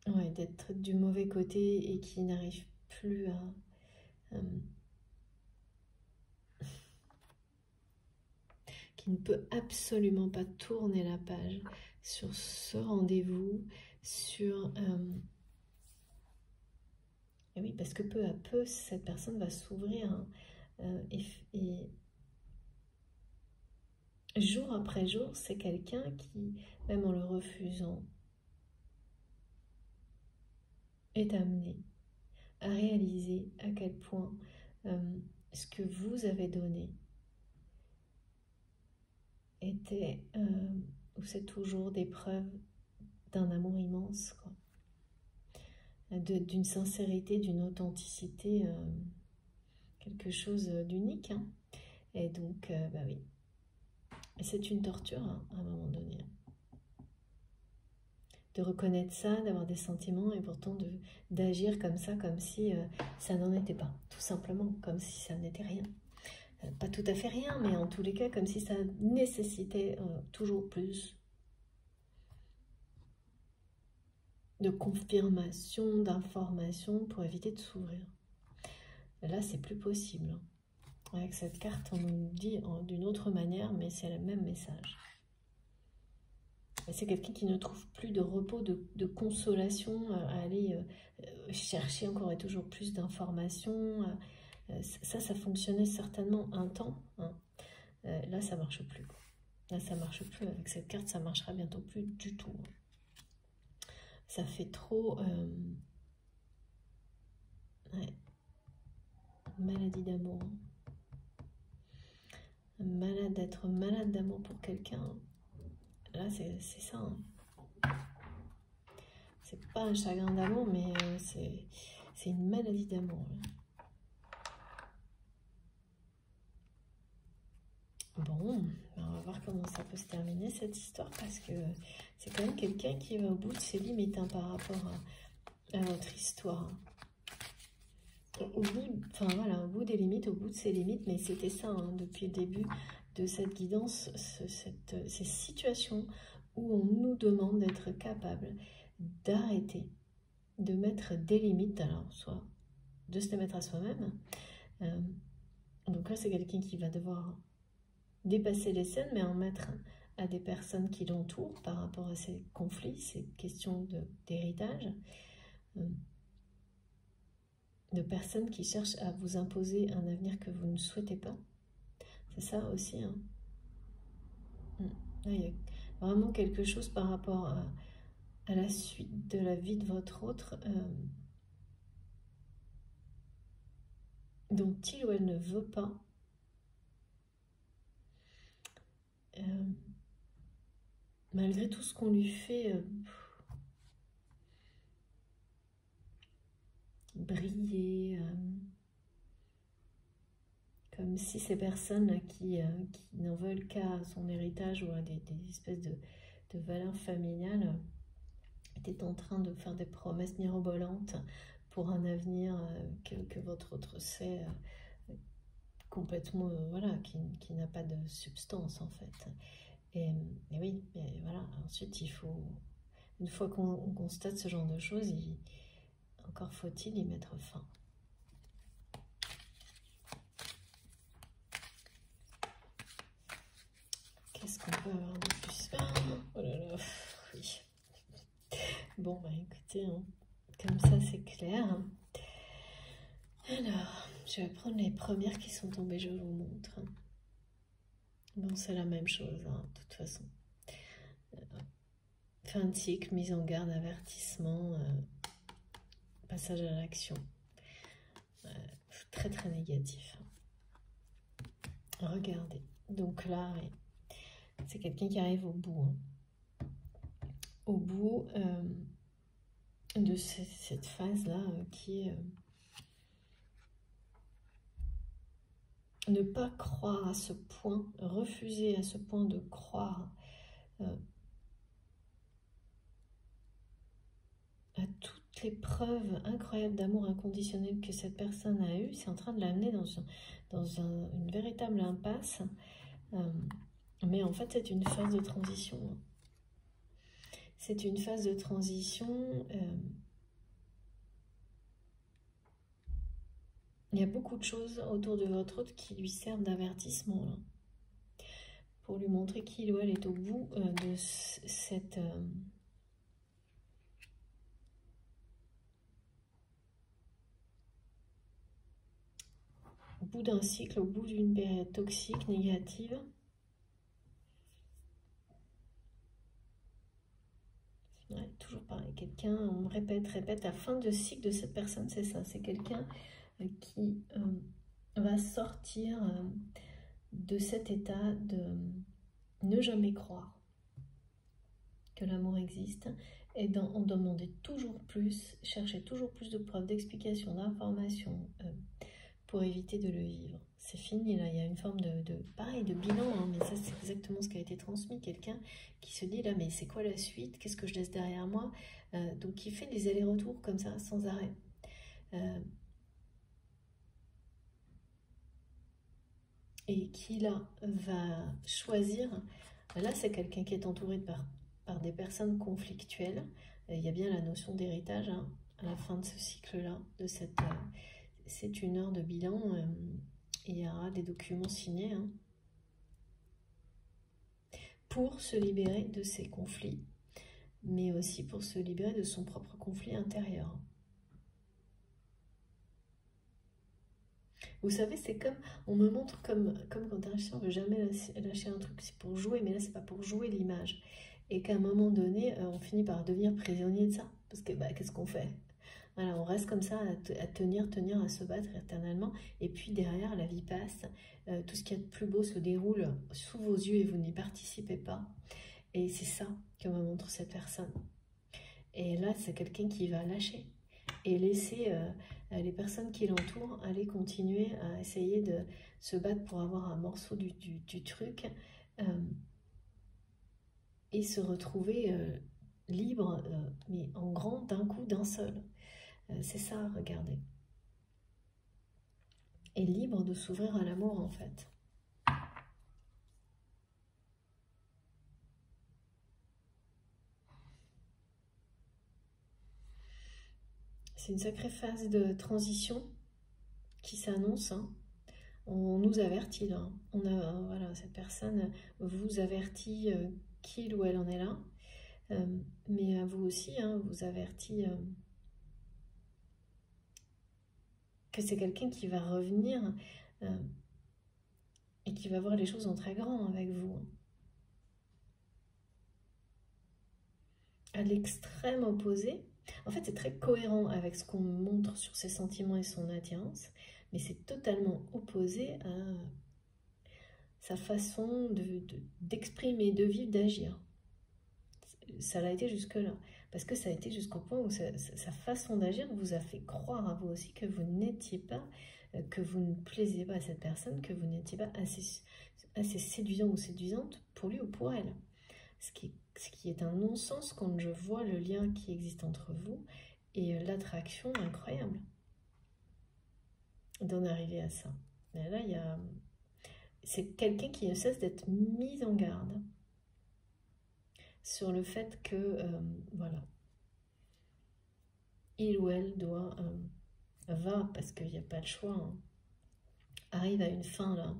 Ouais, d'être du mauvais côté et qui n'arrive plus à... qui ne peut absolument pas tourner la page sur ce rendez-vous, sur... Et oui, parce que peu à peu, cette personne va s'ouvrir et jour après jour, c'est quelqu'un qui, même en le refusant, est amené à réaliser à quel point ce que vous avez donné était, ou c'est toujours des preuves d'un amour immense, quoi. D'une sincérité, d'une authenticité, quelque chose d'unique. Hein. Et donc, bah oui, c'est une torture hein, à un moment donné. Hein. De reconnaître ça, d'avoir des sentiments et pourtant d'agir comme ça, comme si ça n'en était pas. Tout simplement, comme si ça n'était rien. Pas tout à fait rien, mais en tous les cas, comme si ça nécessitait toujours plus de confirmation, d'information pour éviter de s'ouvrir. Là, c'est plus possible. Avec cette carte, on nous dit d'une autre manière, mais c'est le même message. C'est quelqu'un qui ne trouve plus de repos, de consolation, à aller chercher encore et toujours plus d'informations. Ça fonctionnait certainement un temps. Hein. Là, ça ne marche plus. Là, ça ne marche plus. Avec cette carte, ça ne marchera bientôt plus du tout. Hein. Ça fait trop ouais. Maladie d'amour. Malade d'être malade d'amour pour quelqu'un. Là, c'est ça. Hein. C'est pas un chagrin d'amour, mais c'est une maladie d'amour. Bon, ben on va voir comment ça peut se terminer cette histoire, parce que c'est quand même quelqu'un qui va au bout de ses limites hein, par rapport à votre histoire. Au bout, enfin voilà, au bout des limites, au bout de ses limites, mais c'était ça hein, depuis le début de cette guidance, ces situations où on nous demande d'être capable d'arrêter, de mettre des limites, alors soit de se les mettre à soi-même. Donc là, c'est quelqu'un qui va devoir dépasser les scènes, mais en mettre à des personnes qui l'entourent par rapport à ces conflits, ces questions d'héritage, de personnes qui cherchent à vous imposer un avenir que vous ne souhaitez pas. C'est ça aussi. Hein. Là, il y a vraiment quelque chose par rapport à la suite de la vie de votre autre dont il ou elle ne veut pas. Malgré tout ce qu'on lui fait briller, comme si ces personnes qui n'en veulent qu'à son héritage ou à des espèces de valeurs familiales étaient en train de faire des promesses mirobolantes pour un avenir que votre autre sait complètement, voilà, qui n'a pas de substance en fait. Et oui, et voilà, ensuite il faut, une fois qu'on constate ce genre de choses, encore faut-il y mettre fin. Qu'est-ce qu'on peut avoir de plus? Oh là là, oui. Bon, bah écoutez, hein, comme ça c'est clair. Alors, je vais prendre les premières qui sont tombées, je vous montre. Bon, c'est la même chose, hein, de toute façon. Fin de cycle, mise en garde, avertissement, passage à l'action. Très très négatif. Regardez. Donc là, c'est quelqu'un qui arrive au bout. Hein. Au bout de cette phase-là qui est... Ne pas croire à ce point, refuser à ce point de croire à toutes l'épreuve incroyable d'amour inconditionnel que cette personne a eue, c'est en train de l'amener dans une véritable impasse. Mais en fait, c'est une phase de transition. C'est une phase de transition. Il y a beaucoup de choses autour de votre autre qui lui servent d'avertissement, là, pour lui montrer qu'il ou elle est au bout de cette... au bout d'un cycle, au bout d'une période toxique, négative. Ouais, toujours pareil, quelqu'un, on répète, la fin de cycle de cette personne, c'est ça, c'est quelqu'un qui va sortir de cet état de ne jamais croire que l'amour existe et en demander toujours plus, chercher toujours plus de preuves, d'explications, d'informations, pour éviter de le vivre. C'est fini, là, il y a une forme de bilan, hein, mais ça, c'est exactement ce qui a été transmis, quelqu'un qui se dit, là, mais c'est quoi la suite? Qu'est-ce que je laisse derrière moi? Donc, qui fait des allers-retours comme ça, sans arrêt. Et qui, là, va choisir... Là, c'est quelqu'un qui est entouré par des personnes conflictuelles. Il y a bien la notion d'héritage, hein, à la fin de ce cycle-là, de cette... c'est une heure de bilan, il y aura des documents signés, hein, pour se libérer de ses conflits, mais aussi pour se libérer de son propre conflit intérieur. Vous savez, c'est comme, on me montre comme quand un chien ne veut jamais lâcher un truc, c'est pour jouer, mais là c'est pas pour jouer l'image. Et qu'à un moment donné, on finit par devenir prisonnier de ça, parce que bah, qu'est-ce qu'on fait ? Voilà, on reste comme ça à tenir, à se battre éternellement. Et puis derrière, la vie passe. Tout ce qu'il y a de plus beau se déroule sous vos yeux et vous n'y participez pas. Et c'est ça que me montre cette personne. Et là, c'est quelqu'un qui va lâcher et laisser les personnes qui l'entourent aller continuer à essayer de se battre pour avoir un morceau du truc et se retrouver libre, mais en grand d'un coup, d'un seul. C'est ça, regardez. Et libre de s'ouvrir à l'amour, en fait. C'est une sacrée phase de transition qui s'annonce. Hein. On nous avertit, là. On a, voilà, cette personne vous avertit qu'il ou elle en est là. Mais à vous aussi, hein, vous avertit... que c'est quelqu'un qui va revenir et qui va voir les choses en très grand avec vous. À l'extrême opposé, en fait c'est très cohérent avec ce qu'on montre sur ses sentiments et son attirance, mais c'est totalement opposé à sa façon d'exprimer, de vivre, d'agir. Ça l'a été jusque-là. Parce que ça a été jusqu'au point où sa façon d'agir vous a fait croire à vous aussi que vous n'étiez pas, que vous ne plaisiez pas à cette personne, que vous n'étiez pas assez séduisant ou séduisante pour lui ou pour elle. Ce qui est un non-sens quand je vois le lien qui existe entre vous et l'attraction incroyable d'en arriver à ça. Et là, c'est quelqu'un qui ne cesse d'être mis en garde sur le fait que, voilà, il ou elle doit, va, parce qu'il n'y a pas de choix, hein, arrive à une fin, là.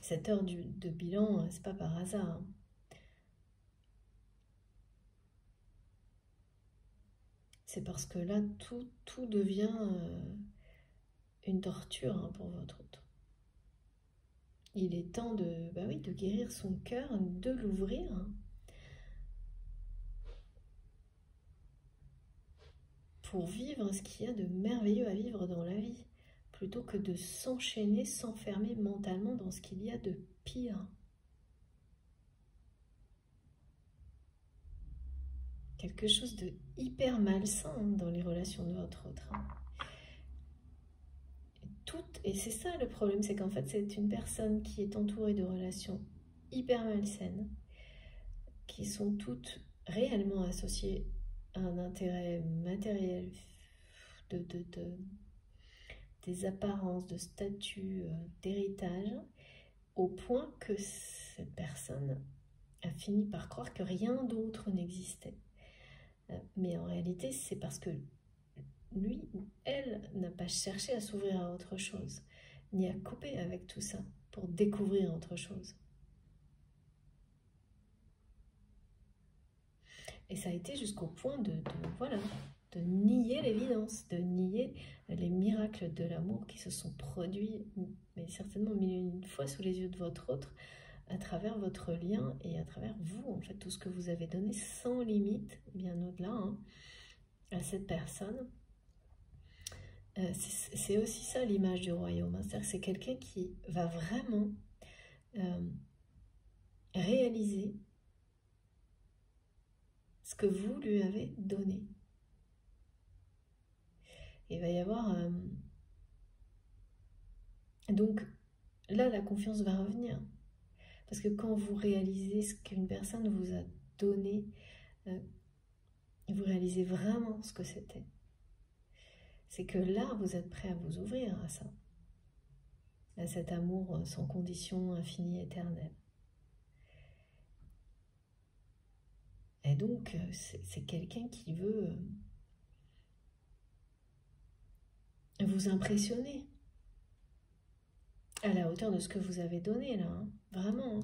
Cette heure de bilan, c'est pas par hasard. Hein. C'est parce que là, tout devient une torture, hein, pour votre autre. Il est temps de guérir son cœur, de l'ouvrir. Pour vivre ce qu'il y a de merveilleux à vivre dans la vie. Plutôt que de s'enchaîner, s'enfermer mentalement dans ce qu'il y a de pire. Quelque chose de hyper malsain dans les relations de votre autre. Et c'est ça le problème, c'est qu'en fait c'est une personne qui est entourée de relations hyper malsaines, qui sont toutes réellement associé à un intérêt matériel des apparences, de statut, d'héritage, au point que cette personne a fini par croire que rien d'autre n'existait. Mais en réalité, c'est parce que lui ou elle n'a pas cherché à s'ouvrir à autre chose, ni à couper avec tout ça pour découvrir autre chose. Et ça a été jusqu'au point de nier l'évidence, de nier les miracles de l'amour qui se sont produits, mais certainement mille et une fois sous les yeux de votre autre, à travers votre lien et à travers vous, en fait, tout ce que vous avez donné sans limite, bien au-delà, hein, à cette personne. C'est aussi ça l'image du royaume, hein, c'est-à-dire que c'est quelqu'un qui va vraiment réaliser ce que vous lui avez donné. Il va y avoir... Donc là, la confiance va revenir. Parce que quand vous réalisez ce qu'une personne vous a donné, vous réalisez vraiment ce que c'était. C'est que là, vous êtes prêt à vous ouvrir à ça. À cet amour sans condition, infini, éternel. Et donc, c'est quelqu'un qui veut... vous impressionner à la hauteur de ce que vous avez donné là, hein. Vraiment, hein.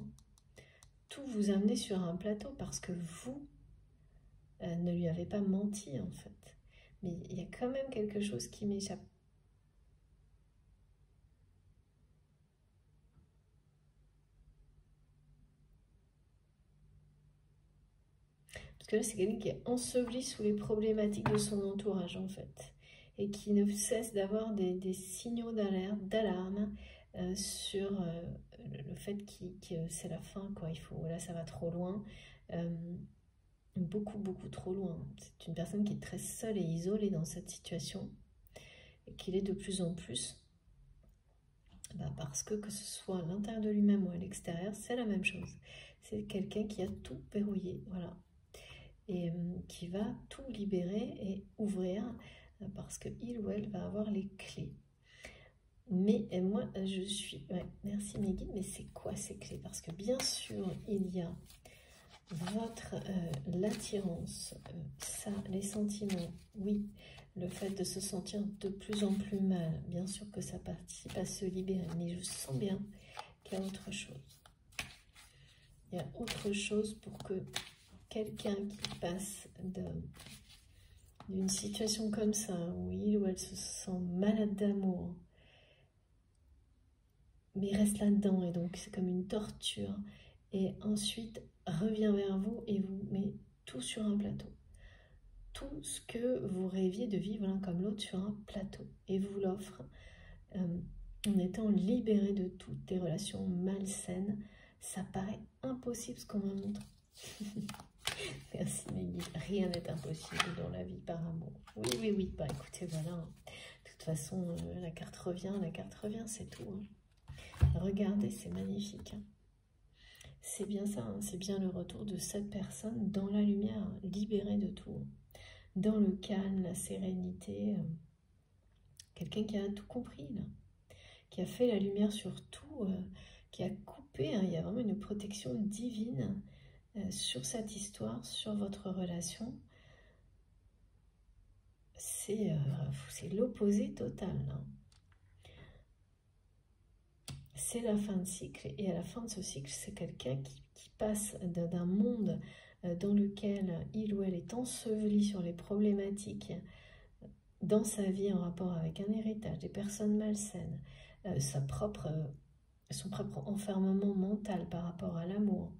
Tout vous amener sur un plateau parce que vous ne lui avez pas menti en fait. Mais il y a quand même quelque chose qui m'échappe. Parce que là c'est quelqu'un qui est enseveli sous les problématiques de son entourage en fait. Et qui ne cesse d'avoir des signaux d'alerte, d'alarme sur le fait que c'est la fin, quoi. Il faut, là, ça va trop loin, beaucoup trop loin. C'est une personne qui est très seule et isolée dans cette situation, et qu'il est de plus en plus, bah parce que ce soit à l'intérieur de lui-même ou à l'extérieur, c'est la même chose. C'est quelqu'un qui a tout verrouillé, voilà, et qui va tout libérer et ouvrir, parce qu'il ou elle va avoir les clés. Mais moi, je suis... Ouais, merci mes guides, mais c'est quoi ces clés? Parce que bien sûr, il y a votre l'attirance, ça, les sentiments, oui, le fait de se sentir de plus en plus mal, bien sûr que ça participe à se libérer, mais je sens bien qu'il y a autre chose. Il y a autre chose pour que quelqu'un qui passe de... d'une situation comme ça, où il ou elle se sent malade d'amour, mais reste là-dedans, et donc c'est comme une torture, et ensuite revient vers vous et vous met tout sur un plateau. Tout ce que vous rêviez de vivre l'un comme l'autre sur un plateau, et vous l'offre en étant libéré de toutes les relations malsaines. Ça paraît impossible ce qu'on me montre. Merci mes guides, rien n'est impossible dans la vie par amour. Oui, oui, oui, bah écoutez, voilà, hein. De toute façon, la carte revient, c'est tout. Hein. Regardez, c'est magnifique. Hein. C'est bien ça, hein. C'est bien le retour de cette personne dans la lumière, hein, libérée de tout. Hein. Dans le calme, la sérénité. Quelqu'un qui a tout compris, là. Qui a fait la lumière sur tout, qui a coupé, hein. Il y a vraiment une protection divine sur cette histoire, sur votre relation. C'est l'opposé total. Hein. C'est la fin de cycle, et à la fin de ce cycle, c'est quelqu'un qui passe d'un monde dans lequel il ou elle est enseveli sur les problématiques dans sa vie en rapport avec un héritage, des personnes malsaines, son propre enfermement mental par rapport à l'amour,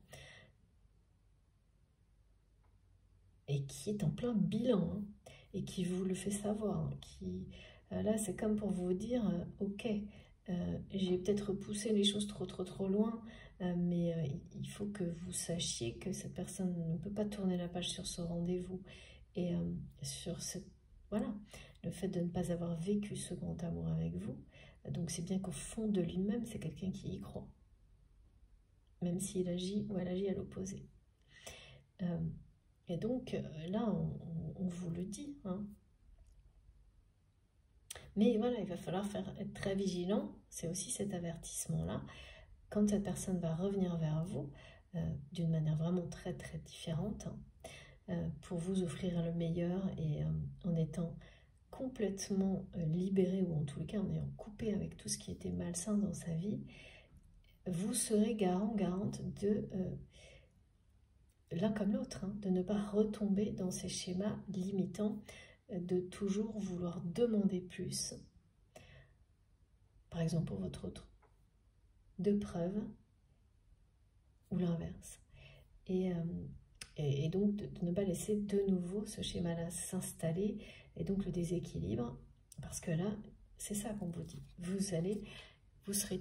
et qui est en plein bilan, hein, et qui vous le fait savoir, hein, qui, là c'est comme pour vous dire, ok, j'ai peut-être repoussé les choses trop loin, mais il faut que vous sachiez que cette personne ne peut pas tourner la page sur ce rendez-vous, et sur cette, voilà, le fait de ne pas avoir vécu ce grand amour avec vous, donc c'est bien qu'au fond de lui-même, c'est quelqu'un qui y croit, même s'il agit ou elle agit à l'opposé. Et donc, là, on vous le dit. Hein. Mais voilà, il va falloir être très vigilant. C'est aussi cet avertissement-là. Quand cette personne va revenir vers vous, d'une manière vraiment très, très différente, hein, pour vous offrir le meilleur et en étant complètement libéré, ou en tout cas en ayant coupé avec tout ce qui était malsain dans sa vie, vous serez garant, garante de... l'un comme l'autre, hein, de ne pas retomber dans ces schémas limitants, de toujours vouloir demander plus, par exemple pour votre autre, de preuves, ou l'inverse, et donc de ne pas laisser de nouveau ce schéma-là s'installer, et donc le déséquilibre, parce que là, c'est ça qu'on vous dit, vous serez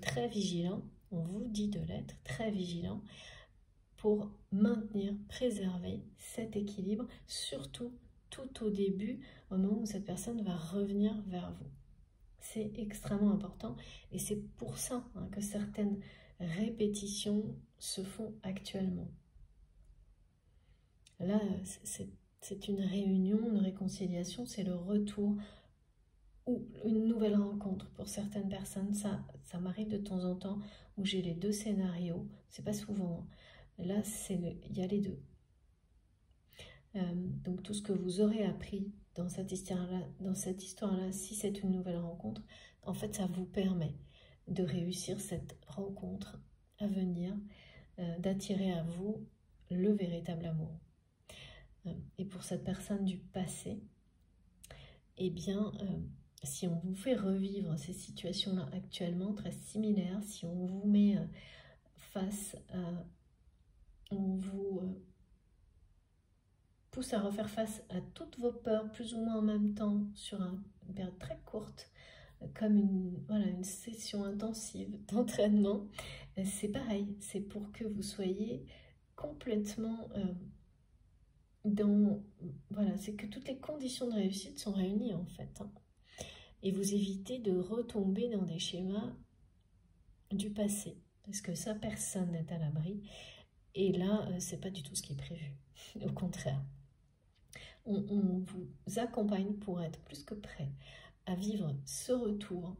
très vigilant, on vous dit de l'être, très vigilant, pour maintenir, préserver cet équilibre, surtout tout au début, au moment où cette personne va revenir vers vous. C'est extrêmement important et c'est pour ça hein, que certaines répétitions se font actuellement. Là, c'est une réunion, une réconciliation, c'est le retour ou une nouvelle rencontre pour certaines personnes. Ça m'arrive de temps en temps où j'ai les deux scénarios, c'est pas souvent... Hein. Là, il y a les deux. Donc, tout ce que vous aurez appris dans cette histoire-là, si c'est une nouvelle rencontre, en fait, ça vous permet de réussir cette rencontre à venir, d'attirer à vous le véritable amour. Et pour cette personne du passé, eh bien, si on vous fait revivre ces situations-là actuellement, très similaires, si on vous met face à... On vous pousse à refaire face à toutes vos peurs, plus ou moins en même temps, sur une période très courte, comme une session intensive d'entraînement. C'est pareil, c'est pour que vous soyez complètement dans... Voilà, c'est que toutes les conditions de réussite sont réunies en fait. Hein, et vous évitez de retomber dans des schémas du passé, parce que ça, personne n'est à l'abri. Et là, c'est pas du tout ce qui est prévu. Au contraire, on vous accompagne pour être plus que prêt à vivre ce retour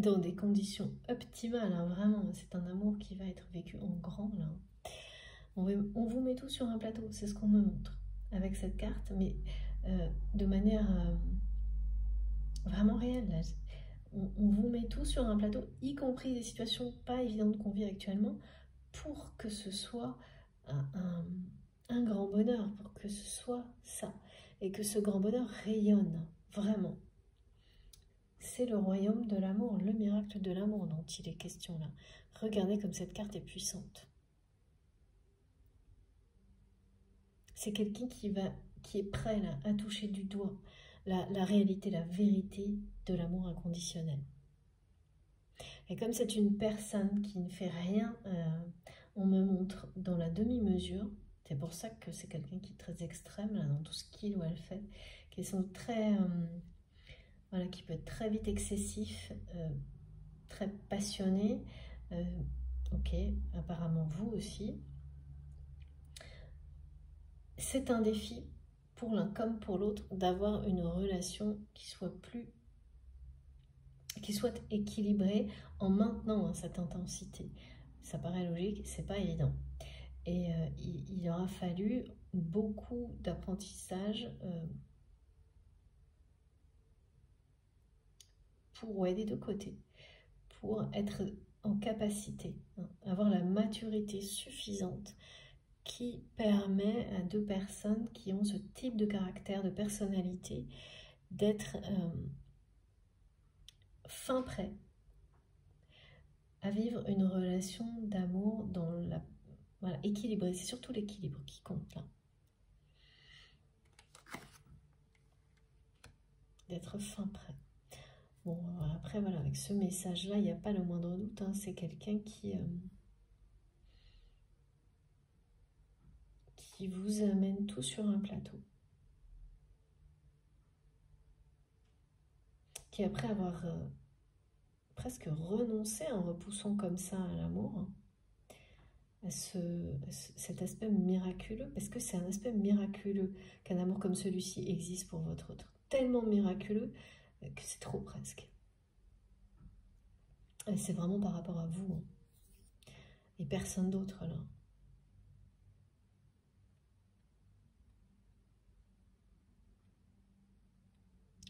dans des conditions optimales. Hein, vraiment, c'est un amour qui va être vécu en grand. Là. On vous met tout sur un plateau, c'est ce qu'on me montre avec cette carte, mais de manière vraiment réelle. Là. On vous met tout sur un plateau, y compris des situations pas évidentes qu'on vit actuellement, pour que ce soit un grand bonheur, pour que ce soit ça, et que ce grand bonheur rayonne, vraiment. C'est le royaume de l'amour, le miracle de l'amour dont il est question là. Regardez comme cette carte est puissante. C'est quelqu'un qui est prêt là, à toucher du doigt la réalité, la vérité de l'amour inconditionnel. Et comme c'est une personne qui ne fait rien, on me montre dans la demi-mesure, c'est pour ça que c'est quelqu'un qui est très extrême là, dans tout ce qu'il ou elle fait, qui sont très, voilà, qui peut être très vite excessif, très passionné, ok, apparemment vous aussi. C'est un défi pour l'un comme pour l'autre d'avoir une relation qui soit équilibré en maintenant hein, cette intensité. Ça paraît logique, c'est pas évident. Et il aura fallu beaucoup d'apprentissage pour aider de côté, pour être en capacité, hein, avoir la maturité suffisante qui permet à deux personnes qui ont ce type de caractère, de personnalité, d'être... fin prêt à vivre une relation d'amour dans la voilà, équilibrée. C'est surtout l'équilibre qui compte là. D'être fin prêt. Bon, après, voilà, avec ce message-là, il n'y a pas le moindre doute. Hein, c'est quelqu'un qui vous amène tout sur un plateau. Qui après avoir presque renoncé en repoussant comme ça à l'amour, cet aspect miraculeux, parce que c'est un aspect miraculeux qu'un amour comme celui-ci existe pour votre autre. Tellement miraculeux que c'est trop presque. Et c'est vraiment par rapport à vous, hein, et personne d'autre là.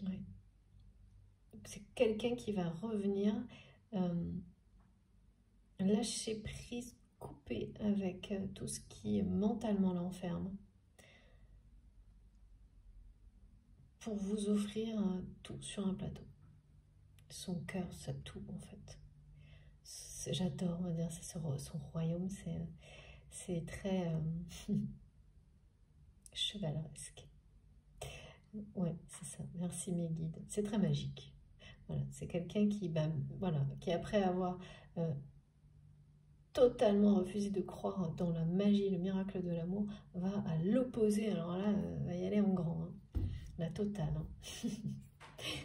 Ouais. C'est quelqu'un qui va revenir lâcher prise, couper avec tout ce qui mentalement l'enferme, pour vous offrir tout sur un plateau. Son cœur, c'est tout en fait. J'adore, on va dire, son royaume, c'est très chevaleresque. Ouais, c'est ça. Merci mes guides. C'est très magique. Voilà, c'est quelqu'un qui, après avoir totalement refusé de croire dans la magie, le miracle de l'amour, va à l'opposé. Alors là, va y aller en grand. Hein. La totale. Hein.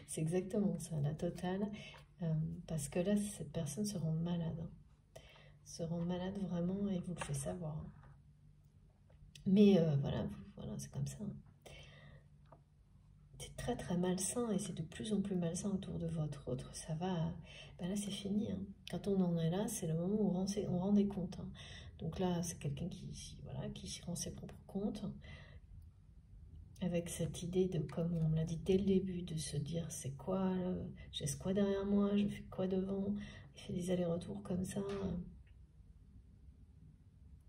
C'est exactement ça, la totale. Parce que là, cette personne se rend malade. Hein. Se rend malade vraiment et vous le fait savoir. Hein. Mais voilà, c'est comme ça. Hein. C'est très très malsain et c'est de plus en plus malsain autour de votre autre. Ça va, ben là c'est fini. Hein. Quand on en est là, c'est le moment où on rend des comptes. Hein. Donc là, c'est quelqu'un qui rend ses propres comptes. Avec cette idée de, comme on l'a dit dès le début, de se dire c'est quoi, j'ai ce quoi derrière moi, je fais quoi devant. Il fait des allers-retours comme ça.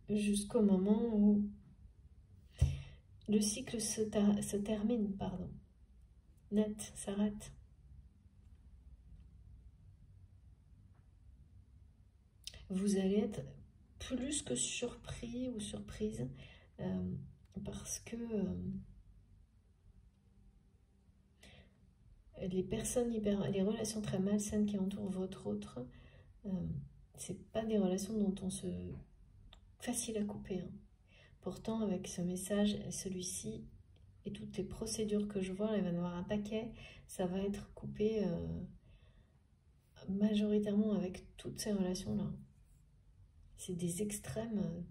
Jusqu'au moment où le cycle se termine, pardon. Net, s'arrête. Vous allez être plus que surpris ou surprise parce que les personnes les relations très malsaines qui entourent votre autre, c'est pas des relations dont on se facile à couper. Hein. Pourtant, avec ce message, celui-ci. Et toutes les procédures que je vois, là, il va y avoir un paquet, ça va être coupé majoritairement avec toutes ces relations-là. C'est des extrêmes.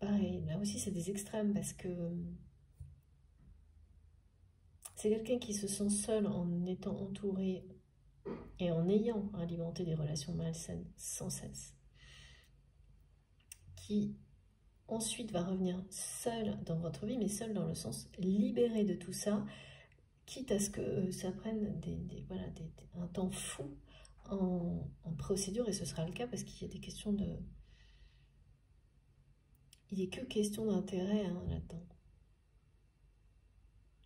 Pareil, là aussi c'est des extrêmes parce que c'est quelqu'un qui se sent seul en étant entouré et en ayant alimenté des relations malsaines sans cesse. Qui ensuite va revenir seul dans votre vie, mais seul dans le sens libéré de tout ça, quitte à ce que ça prenne un temps fou en procédure, et ce sera le cas parce qu'il y a des questions de... Il n'y a que question d'intérêt hein, là-dedans.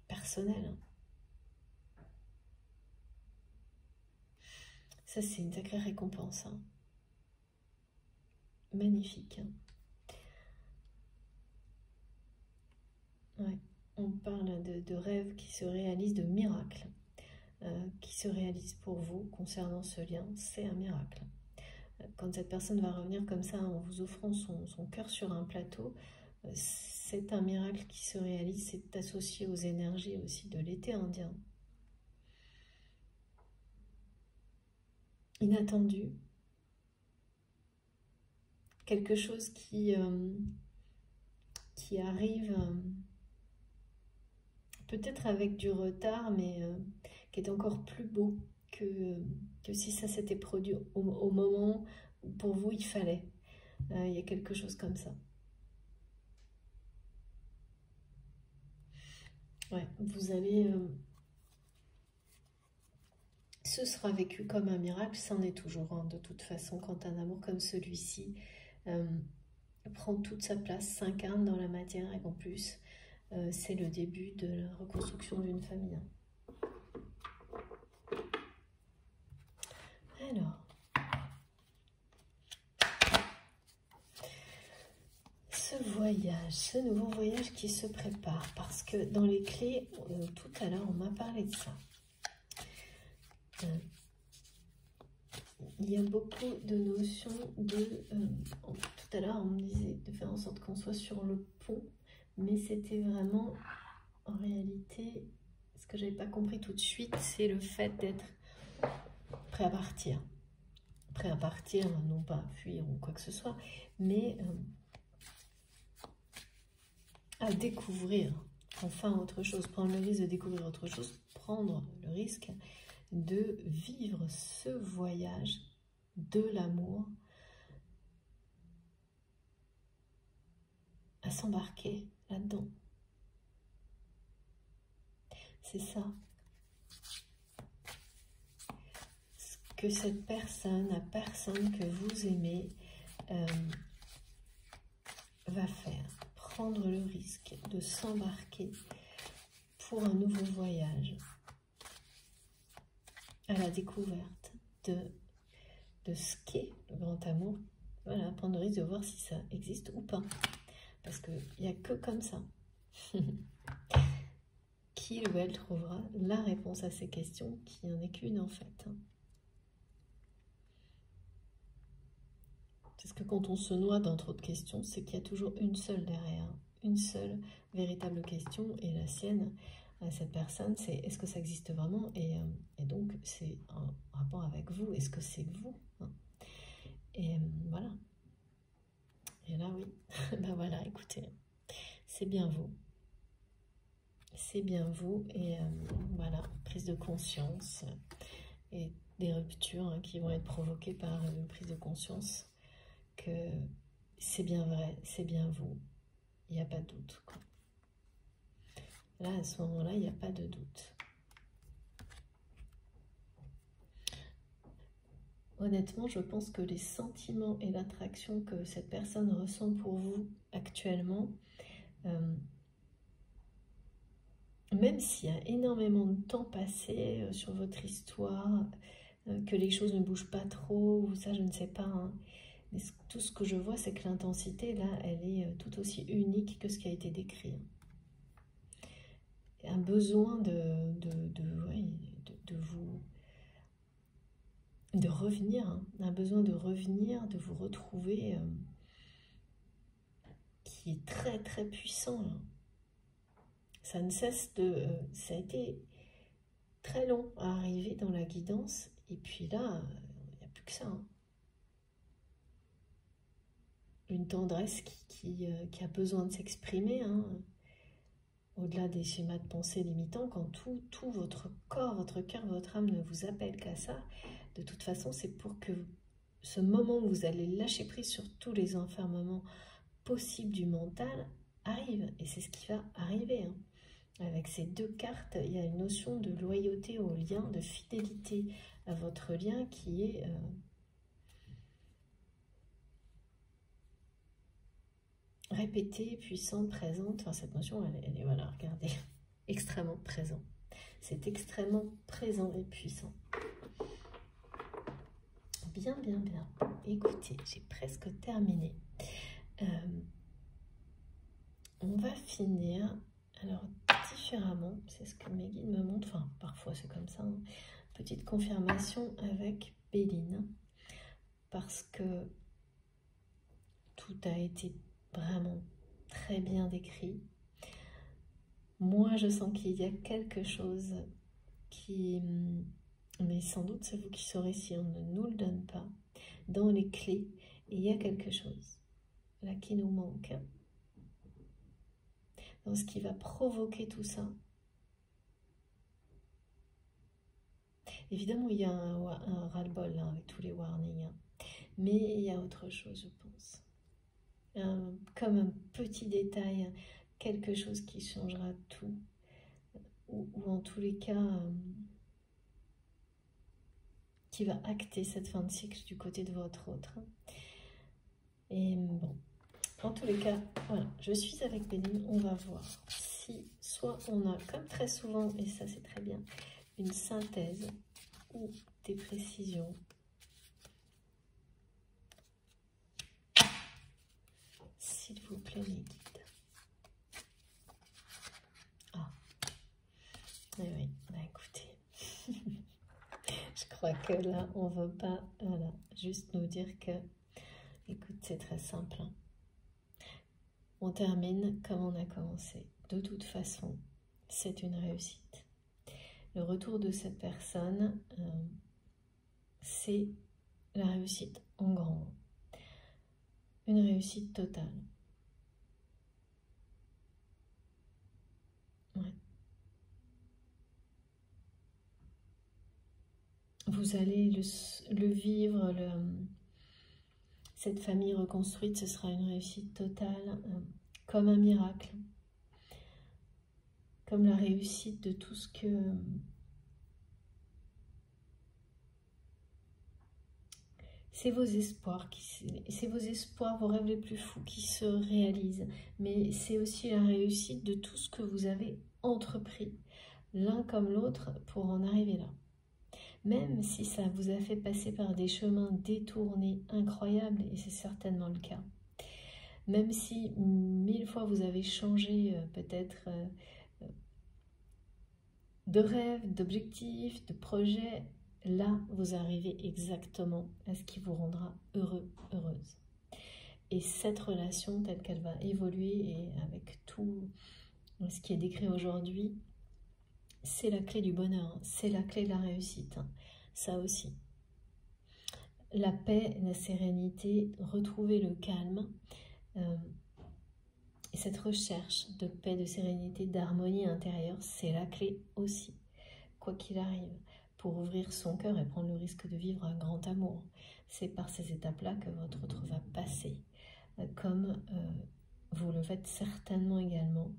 Personnel. Hein. Ça, c'est une sacrée récompense. Hein. Magnifique. Hein. Ouais, on parle de rêves qui se réalisent, de miracles qui se réalisent pour vous concernant ce lien, c'est un miracle. Quand cette personne va revenir comme ça en vous offrant son cœur sur un plateau, c'est un miracle qui se réalise, c'est associé aux énergies aussi de l'été indien. Inattendu. Quelque chose qui arrive... peut-être avec du retard, mais qui est encore plus beau que si ça s'était produit au moment où pour vous il fallait. Il y a quelque chose comme ça. Ouais, vous allez... ce sera vécu comme un miracle, c'en est toujours hein, de toute façon, quand un amour comme celui-ci prend toute sa place, s'incarne dans la matière et qu'en plus... c'est le début de la reconstruction d'une famille. Alors, ce nouveau voyage qui se prépare, parce que dans les clés, tout à l'heure, on m'a parlé de ça. Il y a beaucoup de notions de... tout à l'heure, on me disait de faire en sorte qu'on soit sur le pont. Mais c'était vraiment, en réalité, ce que j'avais pas compris tout de suite, c'est le fait d'être prêt à partir. prêt à partir, non pas à fuir ou quoi que ce soit, mais à découvrir enfin autre chose, prendre le risque de découvrir autre chose, prendre le risque de vivre ce voyage de l'amour, à s'embarquer là-dedans. C'est ça ce que cette personne, la personne que vous aimez, va faire. Prendre le risque de s'embarquer pour un nouveau voyage à la découverte de ce qu'est le grand amour. Voilà, prendre le risque de voir si ça existe ou pas. Parce qu'il n'y a que comme ça qu'il ou elle trouvera la réponse à ces questions, qui n'en est qu'une en fait. Parce que quand on se noie dans trop de questions, c'est qu'il y a toujours une seule derrière, une seule véritable question, et la sienne à cette personne, c'est est-ce que ça existe vraiment, et donc c'est en rapport avec vous, est-ce que c'est vous, et voilà. Et là, oui, ben voilà, écoutez, c'est bien vous. C'est bien vous, et voilà, prise de conscience, et des ruptures qui vont être provoquées par une prise de conscience que c'est bien vrai, c'est bien vous, il n'y a pas de doute, quoi. Là, à ce moment-là, il n'y a pas de doute. Honnêtement, je pense que les sentiments et l'attraction que cette personne ressent pour vous actuellement, même s'il y a énormément de temps passé sur votre histoire, que les choses ne bougent pas trop, ou ça je ne sais pas, hein, mais tout ce que je vois, c'est que l'intensité, là, elle est tout aussi unique que ce qui a été décrit. Un besoin de revenir, un besoin de revenir, de vous retrouver, qui est très très puissant. Ça ne cesse de... ça a été très long à arriver dans la guidance, et puis là, il n'y a plus que ça. Une tendresse qui a besoin de s'exprimer, au-delà des schémas de pensée limitants, quand tout votre corps, votre cœur, votre âme ne vous appelle qu'à ça. De toute façon, c'est pour que ce moment où vous allez lâcher prise sur tous les enfermements possibles du mental arrive. Et c'est ce qui va arriver. Avec ces deux cartes, il y a une notion de loyauté au lien, de fidélité à votre lien qui est répétée, puissante, présente. Enfin, cette notion, elle est, voilà, regardez, extrêmement présente. C'est extrêmement présent et puissant. Bien, bien, bien. Écoutez, j'ai presque terminé. On va finir, alors, différemment, c'est ce que mes guides me montrent, enfin, parfois c'est comme ça, petite confirmation avec Béline, parce que tout a été vraiment très bien décrit. Moi, je sens qu'il y a quelque chose qui... Mais sans doute, c'est vous qui saurez si on ne nous le donne pas. Dans les clés, il y a quelque chose là qui nous manque. Dans ce qui va provoquer tout ça. Évidemment, il y a un ras-le-bol là, avec tous les warnings. Mais il y a autre chose, je pense. Comme un petit détail, quelque chose qui changera tout. Ou en tous les cas... qui va acter cette fin de cycle du côté de votre autre. Et bon, en tous les cas, voilà, je suis avec Béline, on va voir si soit on a, comme très souvent, et ça c'est très bien, une synthèse ou des précisions. S'il vous plaît, les guides. Ah, et oui, bah écoutez... Je crois que là, on ne veut pas voilà, juste nous dire que, écoute, c'est très simple. On termine comme on a commencé. De toute façon, c'est une réussite. Le retour de cette personne, c'est la réussite en grand, une réussite totale. Ouais. Vous allez le vivre, cette famille reconstruite, ce sera une réussite totale, comme un miracle, comme la réussite de tout ce que... C'est vos espoirs, vos rêves les plus fous qui se réalisent. Mais c'est aussi la réussite de tout ce que vous avez entrepris, l'un comme l'autre, pour en arriver là. Même si ça vous a fait passer par des chemins détournés, incroyables, et c'est certainement le cas. Même si 1000 fois vous avez changé peut-être de rêve, d'objectif, de projet, là, vous arrivez exactement à ce qui vous rendra heureux, heureuse. Et cette relation, telle qu'elle va évoluer, et avec tout ce qui est décrit aujourd'hui, c'est la clé du bonheur, c'est la clé de la réussite, ça aussi. La paix, la sérénité, retrouver le calme, et cette recherche de paix, de sérénité, d'harmonie intérieure, c'est la clé aussi, quoi qu'il arrive. Pour ouvrir son cœur et prendre le risque de vivre un grand amour. C'est par ces étapes-là que votre autre va passer, comme vous le faites certainement également.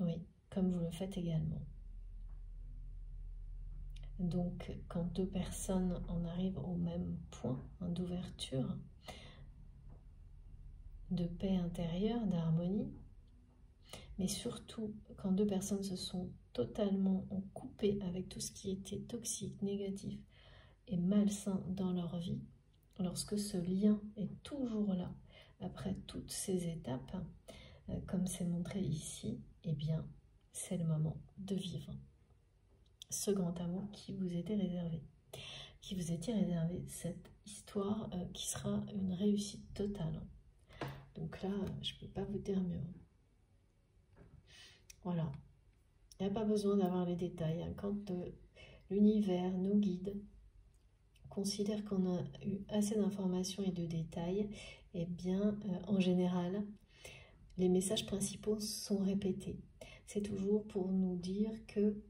Oui, comme vous le faites également. Donc, quand deux personnes en arrivent au même point d'ouverture, de paix intérieure, d'harmonie, mais surtout quand deux personnes se sont totalement coupé avec tout ce qui était toxique, négatif et malsain dans leur vie, lorsque ce lien est toujours là, après toutes ces étapes, comme c'est montré ici, eh bien, c'est le moment de vivre ce grand amour qui vous était réservé, cette histoire qui sera une réussite totale. Donc là, je ne peux pas vous dire mieux. Voilà. Il n'y a pas besoin d'avoir les détails. Quand l'univers, nos guides, considèrent qu'on a eu assez d'informations et de détails, eh bien, en général, les messages principaux sont répétés. C'est toujours pour nous dire que,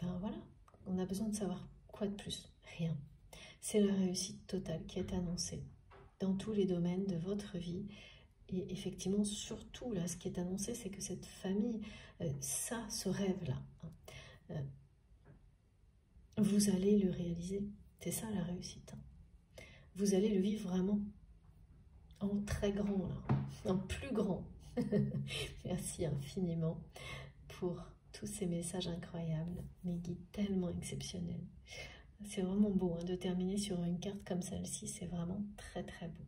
ben voilà, on a besoin de savoir quoi de plus. Rien. C'est la réussite totale qui est annoncée dans tous les domaines de votre vie. Et effectivement, surtout, là, ce qui est annoncé, c'est que cette famille, ça, ce rêve-là, vous allez le réaliser. C'est ça, la réussite. Vous allez le vivre vraiment en très grand, là, en plus grand. Merci infiniment pour tous ces messages incroyables, mes guides tellement exceptionnels. C'est vraiment beau, de terminer sur une carte comme celle-ci, c'est vraiment très, très beau.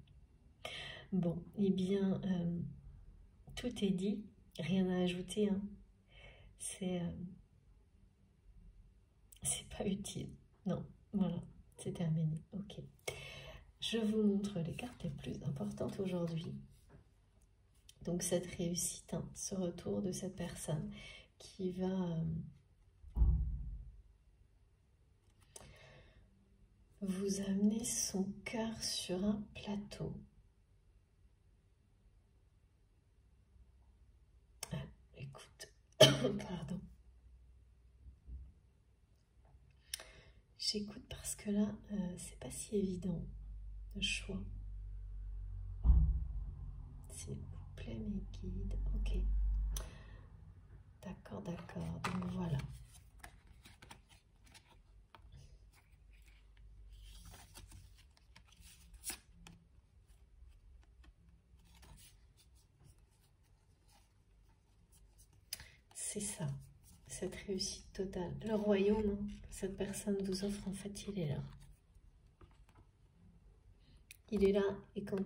Bon, eh bien, tout est dit, rien à ajouter, c'est pas utile, non, voilà, c'est terminé, ok. Je vous montre les cartes les plus importantes aujourd'hui, donc cette réussite, ce retour de cette personne qui va... vous amener son cœur sur un plateau. Pardon. J'écoute parce que là, c'est pas si évident le choix. S'il vous plaît, mes guides. Ok. D'accord, d'accord. Donc voilà. C'est ça, cette réussite totale. Le royaume, cette personne vous offre, en fait, il est là. Il est là, et quand,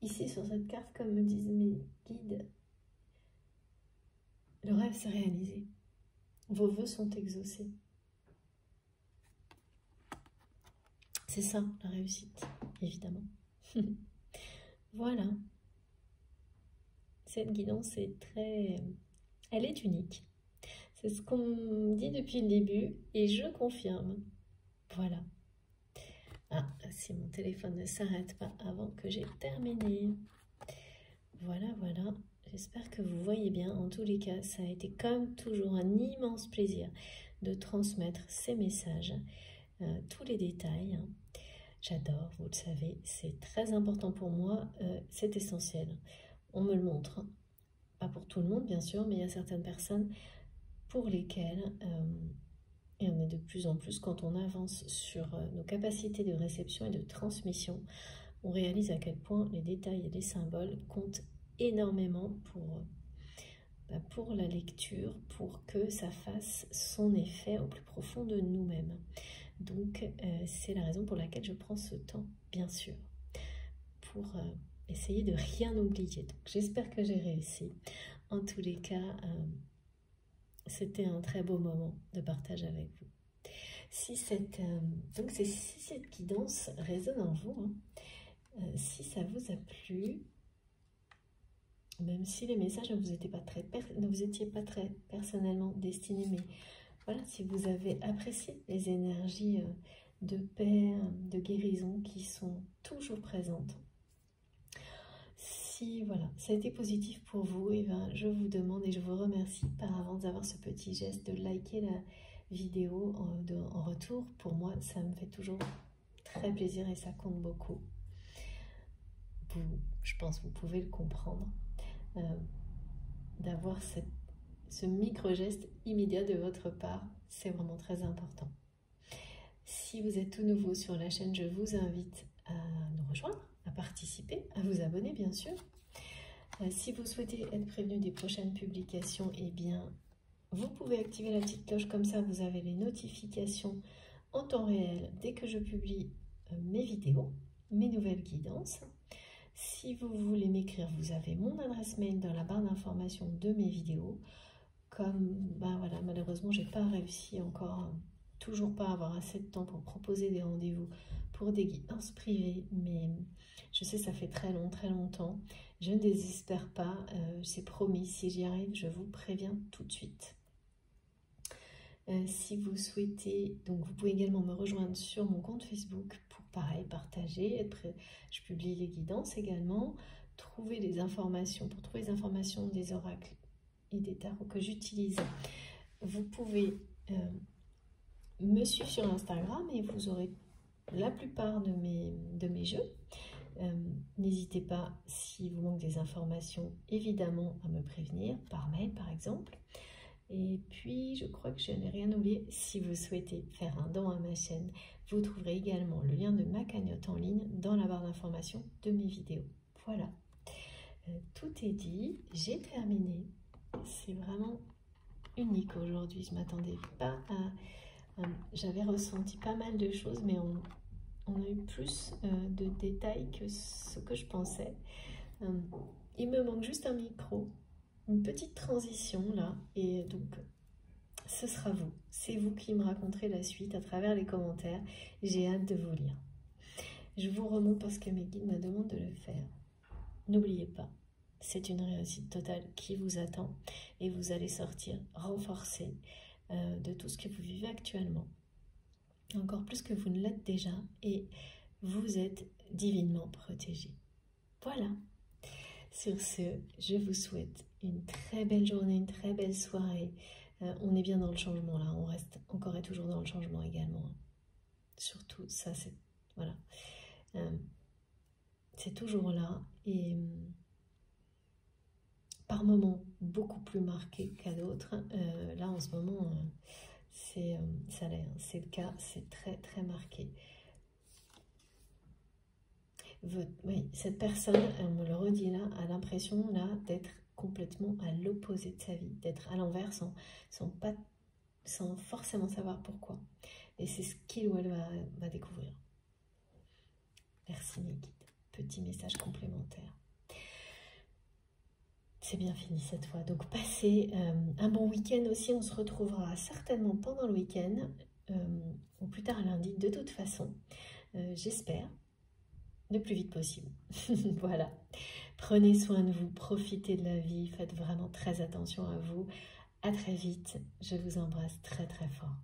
ici, sur cette carte, comme me disent mes guides, le rêve s'est réalisé. Vos vœux sont exaucés. C'est ça, la réussite, évidemment. Voilà. Cette guidance est très... Elle est unique. C'est ce qu'on dit depuis le début et je confirme. Voilà. si mon téléphone ne s'arrête pas avant que j'ai terminé. Voilà, voilà. J'espère que vous voyez bien. En tous les cas, ça a été comme toujours un immense plaisir de transmettre ces messages, tous les détails. J'adore, vous le savez, c'est très important pour moi, c'est essentiel. On me le montre, pas pour tout le monde bien sûr, mais il y a certaines personnes pour lesquelles, et on est de plus en plus, quand on avance sur nos capacités de réception et de transmission, on réalise à quel point les détails et les symboles comptent énormément pour la lecture, pour que ça fasse son effet au plus profond de nous-mêmes. Donc c'est la raison pour laquelle je prends ce temps, bien sûr, pour essayer de rien oublier. J'espère que j'ai réussi. En tous les cas, c'était un très beau moment de partage avec vous. Si cette guidance résonne en vous, hein, si ça vous a plu, même si les messages ne vous étaient pas très personnellement destinés, mais voilà, si vous avez apprécié les énergies de paix, de guérison qui sont toujours présentes, si voilà, ça a été positif pour vous, et bien je vous demande et je vous remercie par avance d'avoir ce petit geste de liker la vidéo en retour. Pour moi, ça me fait toujours très plaisir et ça compte beaucoup. Je pense que vous pouvez le comprendre, d'avoir ce micro-geste immédiat de votre part, c'est vraiment très important. Si vous êtes tout nouveau sur la chaîne, je vous invite à nous rejoindre, à participer, à vous abonner bien sûr. Si vous souhaitez être prévenu des prochaines publications, eh bien, vous pouvez activer la petite cloche, comme ça vous avez les notifications en temps réel dès que je publie mes vidéos, mes nouvelles guidances. Si vous voulez m'écrire, vous avez mon adresse mail dans la barre d'information de mes vidéos. Comme ben voilà, malheureusement, j'ai pas réussi encore, toujours pas avoir assez de temps pour proposer des rendez-vous pour des guidances privées, mais je sais, ça fait très longtemps. Je ne désespère pas, c'est promis, si j'y arrive, je vous préviens tout de suite. Si vous souhaitez, donc vous pouvez également me rejoindre sur mon compte Facebook pour pareil partager, je publie les guidances également, pour trouver les informations des oracles et des tarots que j'utilise. Vous pouvez me suivre sur Instagram et vous aurez la plupart de mes jeux. N'hésitez pas, si vous manquez des informations, évidemment à me prévenir par mail par exemple. Et puis, je crois que je n'ai rien oublié. Si vous souhaitez faire un don à ma chaîne, vous trouverez également le lien de ma cagnotte en ligne dans la barre d'information de mes vidéos. Voilà, tout est dit, j'ai terminé. C'est vraiment unique aujourd'hui, je m'attendais pas à... J'avais ressenti pas mal de choses, mais on a eu plus de détails que ce que je pensais. Il me manque juste un micro. Une petite transition là, et donc ce sera vous. C'est vous qui me raconterez la suite à travers les commentaires. J'ai hâte de vous lire. Je vous remonte parce que mes guides me demandent de le faire. N'oubliez pas, c'est une réussite totale qui vous attend et vous allez sortir renforcé de tout ce que vous vivez actuellement. Encore plus que vous ne l'êtes déjà, et vous êtes divinement protégé. Voilà. Sur ce, je vous souhaite une très belle journée, une très belle soirée. On est bien dans le changement là, on reste encore et toujours dans le changement également. Surtout, ça c'est... Voilà. C'est toujours là et par moments beaucoup plus marqué qu'à d'autres. Là en ce moment, ça l'est, hein, c'est le cas, c'est très marqué. Oui, cette personne, elle me le redit là, a l'impression là d'être complètement à l'opposé de sa vie, d'être à l'envers sans forcément savoir pourquoi. Et c'est ce qu'il ou elle va découvrir. Merci mes guides. Petit message complémentaire. C'est bien fini cette fois. Donc passez un bon week-end aussi. On se retrouvera certainement pendant le week-end, ou plus tard lundi de toute façon. J'espère. Le plus vite possible. Voilà. Prenez soin de vous, profitez de la vie, faites vraiment très attention à vous. À très vite. Je vous embrasse très fort.